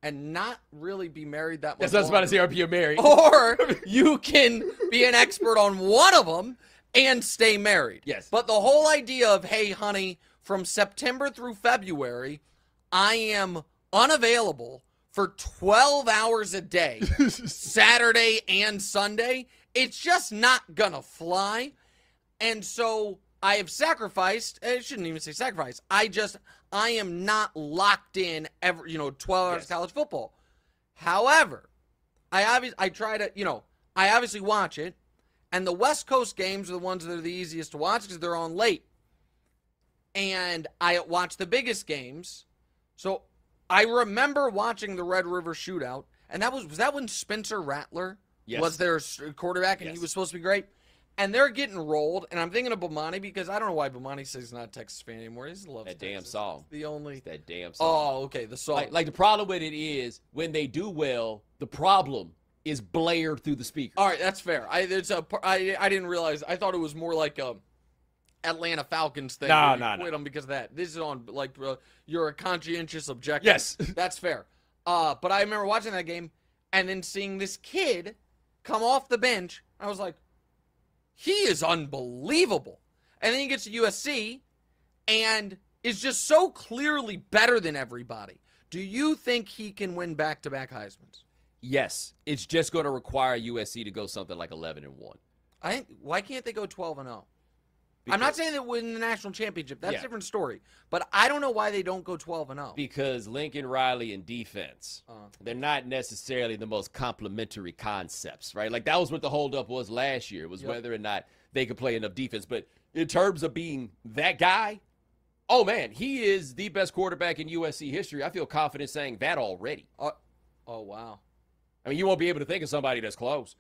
and not really be married that much. Yes, I was about to say, are you married? Or you can be an expert on one of them and stay married. Yes. But the whole idea of, hey, honey, from September through February, I am unavailable for twelve hours a day, Saturday and Sunday, it's just not gonna fly. And so I have sacrificed, I shouldn't even say sacrifice, I just, I am not locked in every, you know, twelve hours yes. of college football. However, I obviously, I try to, you know, I obviously watch it. And the West Coast games are the ones that are the easiest to watch because they're on late. And I watch the biggest games. So I remember watching the Red River Shootout. And that was, was that when Spencer Rattler yes. was their quarterback and yes. he was supposed to be great? And they're getting rolled. And I'm thinking of Bomani because I don't know why Bomani says he's not a Texas fan anymore. He just loves that Texas. Damn song. It's the only. It's that damn song. Oh, okay. The song. Like, like the problem with it is when they do well, the problem is blared through the speaker. All right, that's fair. I it's a I I didn't realize. I thought it was more like a Atlanta Falcons thing. No, no, no. Quit them because of that. This is on like uh, you're a conscientious objector. Yes, that's fair. Uh, but I remember watching that game and then seeing this kid come off the bench. I was like, he is unbelievable. And then he gets to U S C and is just so clearly better than everybody. Do you think he can win back-to-back Heismans? Yes, it's just going to require U S C to go something like eleven and one. I think, why can't they go twelve and zero? Because, I'm not saying that win the national championship. That's yeah. a different story. But I don't know why they don't go twelve and oh. Because Lincoln Riley and defense, uh-huh. they're not necessarily the most complementary concepts, right? Like, that was what the holdup was last year, was yep. whether or not they could play enough defense. But in terms of being that guy, oh, man, he is the best quarterback in U S C history. I feel confident saying that already. Uh, oh, wow. I mean, you won't be able to think of somebody that's close.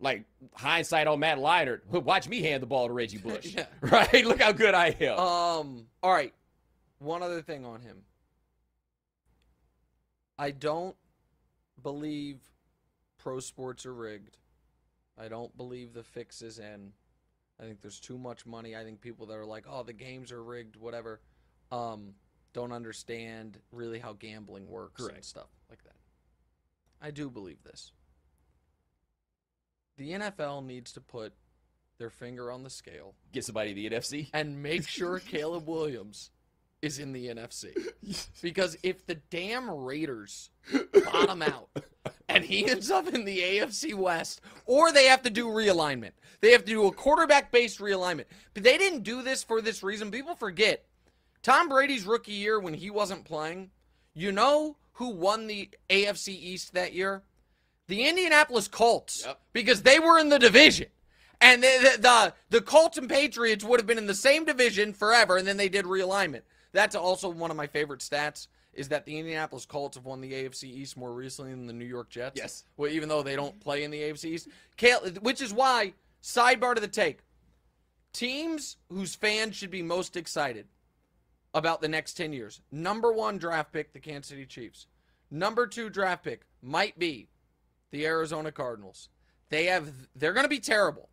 Like, hindsight on Matt Leinart. Watch me hand the ball to Reggie Bush. yeah. Right? Look how good I am. Um, all right. One other thing on him. I don't believe pro sports are rigged. I don't believe the fix is in. I think there's too much money. I think people that are like, oh, the games are rigged, whatever, um, don't understand really how gambling works Correct. and stuff like that. I do believe this. The N F L needs to put their finger on the scale. Get somebody in the N F C. And make sure Caleb Williams is in the N F C. Because if the damn Raiders bottom out and he ends up in the A F C West, or they have to do realignment. They have to do a quarterback-based realignment. But they didn't do this for this reason. People forget. Tom Brady's rookie year when he wasn't playing, you know who won the A F C East that year? The Indianapolis Colts, yep. because they were in the division. And the, the, the Colts and Patriots would have been in the same division forever, and then they did realignment. That's also one of my favorite stats, is that the Indianapolis Colts have won the A F C East more recently than the New York Jets. Yes. Well, even though they don't play in the A F C East. Which is why, sidebar to the take, teams whose fans should be most excited about the next ten years. Number one draft pick, the Kansas City Chiefs. Number two draft pick might be the Arizona Cardinals. They have, they're going to be terrible.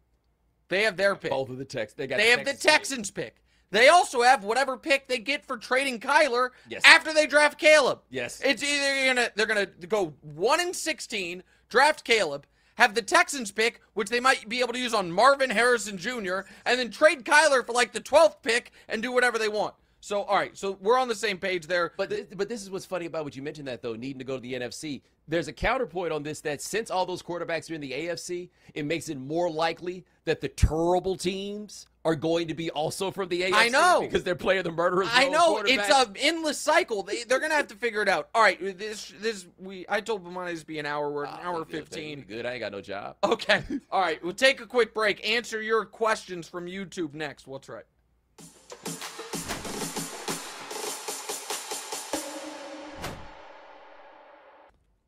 They have their pick. Both of the Texans. They, got they the have Texans the Texans pick. pick. They also have whatever pick they get for trading Kyler yes. after they draft Caleb. Yes. It's either gonna, they're going to go one and sixteen, draft Caleb, have the Texans pick, which they might be able to use on Marvin Harrison Junior, and then trade Kyler for like the twelfth pick and do whatever they want. So, all right, so we're on the same page there. But th but this is what's funny about what you mentioned that, though, needing to go to the N F C. There's a counterpoint on this that since all those quarterbacks are in the A F C, it makes it more likely that the terrible teams are going to be also from the A F C. I know. Because they're playing the murderers. I know. It's an endless cycle. They, they're going to have to figure it out. All right, this, this we I told Bomani this would be an hour. We're an oh, hour fifteen. Good. I ain't got no job. Okay. All right, we'll take a quick break. Answer your questions from YouTube next. What's right?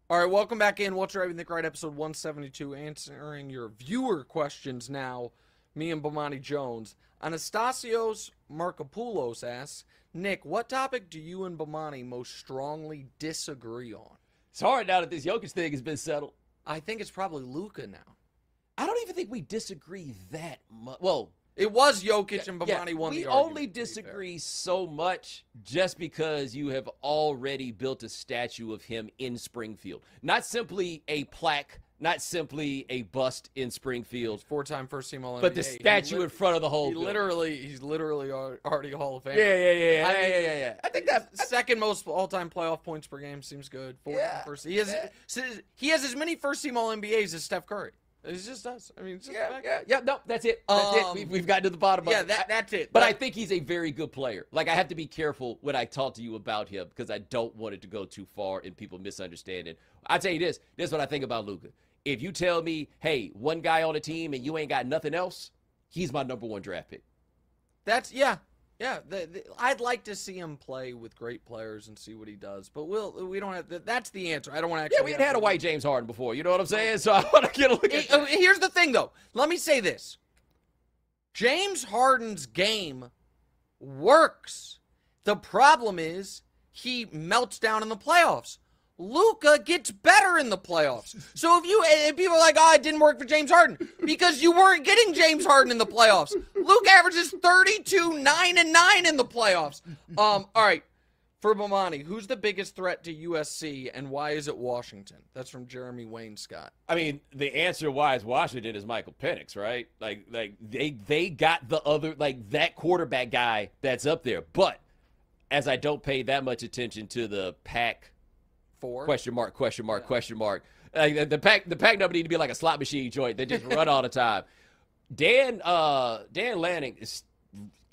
All right, welcome back in. What's Right with Nick Wright, episode one seventy-two, answering your viewer questions now. Me and Bomani Jones. Anastasios Markopoulos asks, Nick, what topic do you and Bomani most strongly disagree on? It's hard now that this Jokic thing has been settled. I think it's probably Luka now. I don't even think we disagree that much. Well, it was Jokic yeah, and Bomani yeah, won the argument. We only disagree so much just because you have already built a statue of him in Springfield. Not simply a plaque, not simply a bust in Springfield. Four-time first-team All N B A. But the statue in front of the whole. He literally, he's literally already Hall of Fame. Yeah, yeah, yeah, I mean, yeah, yeah, yeah. I think that second most all-time playoff points per game seems good. Yeah, first, he has yeah. he has as many first-team All N B As as Steph Curry. It's just us. I mean, it's just yeah, yeah, yeah. No, that's it. That's um, it. We've, we've gotten to the bottom yeah, of it. Yeah, that, that's it. But that. I think he's a very good player. Like, I have to be careful when I talk to you about him because I don't want it to go too far and people misunderstand it. I'll tell you this. This is what I think about Luka. If you tell me, hey, one guy on the team and you ain't got nothing else, he's my number one draft pick. That's, yeah. Yeah. The, the, I'd like to see him play with great players and see what he does. But we'll, we don't have, the, that's the answer. I don't want to actually. Yeah, we had, had a white James Harden before. You know what I'm saying? So I want to get a look at it. Here's the thing, though. Let me say this. James Harden's game works. The problem is he melts down in the playoffs. Luka gets better in the playoffs. So if you, if people are like, oh, it didn't work for James Harden, because you weren't getting James Harden in the playoffs. Luka averages thirty-two, nine, and nine in the playoffs. Um, all right, for Bomani, who's the biggest threat to U S C, and why is it Washington? That's from Jeremy Wayne Scott. I mean, the answer why is Washington is Michael Penix, right? Like, like they, they got the other, like that quarterback guy that's up there. But as I don't pay that much attention to the pack, Four. Question mark, question mark, yeah. question mark. Like the, the pack, the pack number need to be like a slot machine joint. They just run all the time. Dan, uh, Dan Lanning is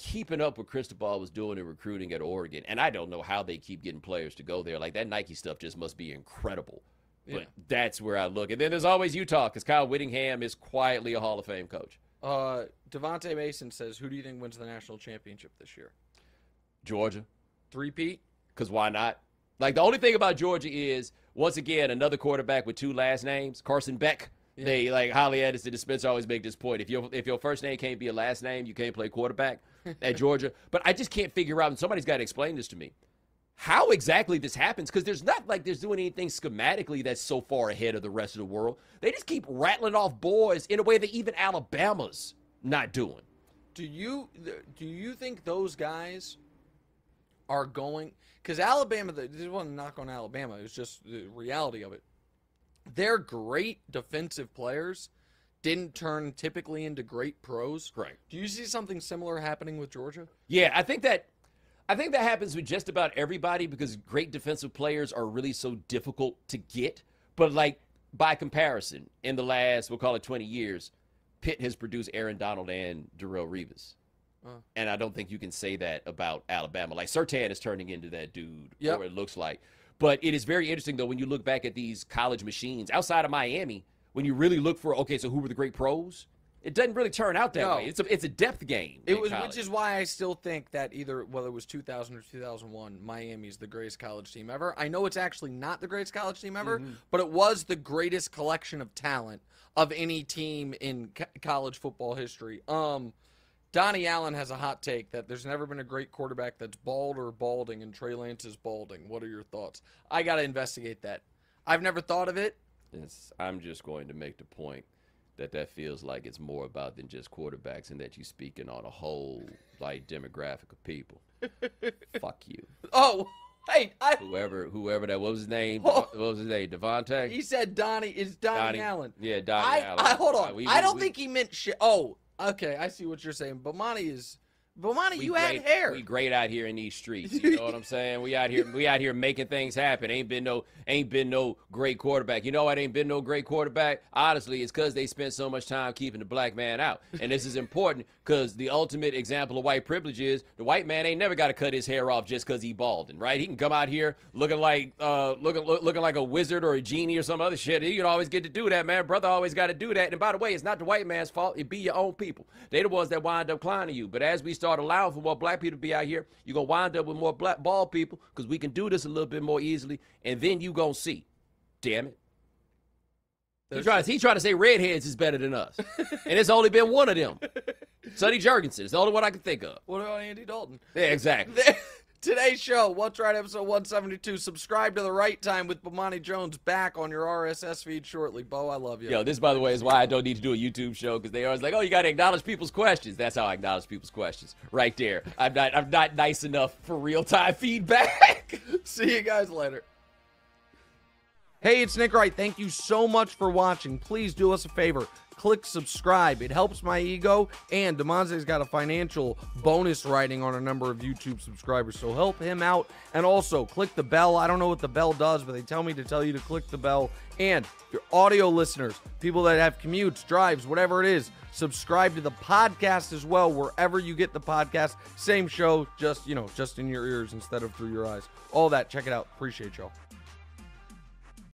keeping up with Cristobal was doing in recruiting at Oregon, and I don't know how they keep getting players to go there. Like, that Nike stuff just must be incredible. But yeah, that's where I look. And then there's always Utah, because Kyle Whittingham is quietly a Hall of Fame coach. Uh, Devontae Mason says, who do you think wins the national championship this year? Georgia. Three-peat? Because why not? Like, the only thing about Georgia is, once again, another quarterback with two last names, Carson Beck. Yeah. They, like, Holly Edison and Spencer always make this point. If your if your first name can't be a last name, you can't play quarterback at Georgia. But I just can't figure out, and somebody's got to explain this to me, how exactly this happens, because there's not like there's doing anything schematically that's so far ahead of the rest of the world. They just keep rattling off boys in a way that even Alabama's not doing. Do you do you think those guys are going – because Alabama – this wasn't a knock on Alabama. It's just the reality of it. Their great defensive players didn't turn typically into great pros. Right. Do you see something similar happening with Georgia? Yeah, I think that I think that happens with just about everybody, because great defensive players are really so difficult to get. But, like, by comparison, in the last, we'll call it twenty years, Pitt has produced Aaron Donald and Darrelle Revis. Uh, and I don't think you can say that about Alabama. Like, Surtain is turning into that dude, yep, or it looks like. But it is very interesting, though, when you look back at these college machines outside of Miami, when you really look for, okay, so who were the great pros? It doesn't really turn out that no. way. It's a it's a depth game. It was, which is why I still think that either whether it was two thousand or two thousand one, Miami's the greatest college team ever. I know it's actually not the greatest college team ever, mm-hmm. but it was the greatest collection of talent of any team in co- college football history. Um, Donnie Allen has a hot take that there's never been a great quarterback that's bald or balding, and Trey Lance is balding. What are your thoughts? I got to investigate that. I've never thought of it. It's, I'm just going to make the point that that feels like it's more about than just quarterbacks, and that you're speaking on a whole, like, demographic of people. Fuck you. Oh, hey. I, whoever whoever that, what was his name? Oh, what was his name? Devontae? He said Donnie. It's Donnie, Donnie Allen. Yeah, Donnie I, Allen. I, hold on. Like, we, I don't we, think he meant shit. Oh. Okay, I see what you're saying. Bomani is Bomani. We you great, had hair. We great out here in these streets. You know what I'm saying? We out here. We out here making things happen. Ain't been no. Ain't been no great quarterback. You know what? Ain't been no great quarterback. Honestly, it's because they spent so much time keeping the black man out. And this is important, because the ultimate example of white privilege is the white man ain't never got to cut his hair off just because he balding, right? He can come out here looking like uh looking look, looking like a wizard or a genie or some other shit. He can always get to do that, man. Brother always got to do that. And by the way, it's not the white man's fault. It be your own people. They the ones that wind up clowning you. But as we start allowing for more black people to be out here, you're gonna wind up with more black bald people, because we can do this a little bit more easily, and then you gonna see, damn it, he's trying, he trying to say redheads is better than us. And it's only been one of them. Sonny Jurgensen is the only one I can think of. What about Andy Dalton? Yeah, exactly. Today's show, What's Right, episode one seventy-two. Subscribe to The Right Time with Bomani Jones back on your R S S feed shortly. Bo, I love you. Yo, this, by the way, is why I don't need to do a YouTube show, because they always like, oh, you got to acknowledge people's questions. That's how I acknowledge people's questions. Right there. I'm not, I'm not nice enough for real-time feedback. See you guys later. Hey, it's Nick Wright. Thank you so much for watching. Please do us a favor. Click subscribe. It helps my ego, and Demonze's got a financial bonus writing on a number of YouTube subscribers, so help him out. And also, click the bell. I don't know what the bell does, but they tell me to tell you to click the bell. And your audio listeners, people that have commutes, drives, whatever it is, subscribe to the podcast as well, wherever you get the podcast. Same show, just, you know, just in your ears instead of through your eyes. All that. Check it out. Appreciate y'all.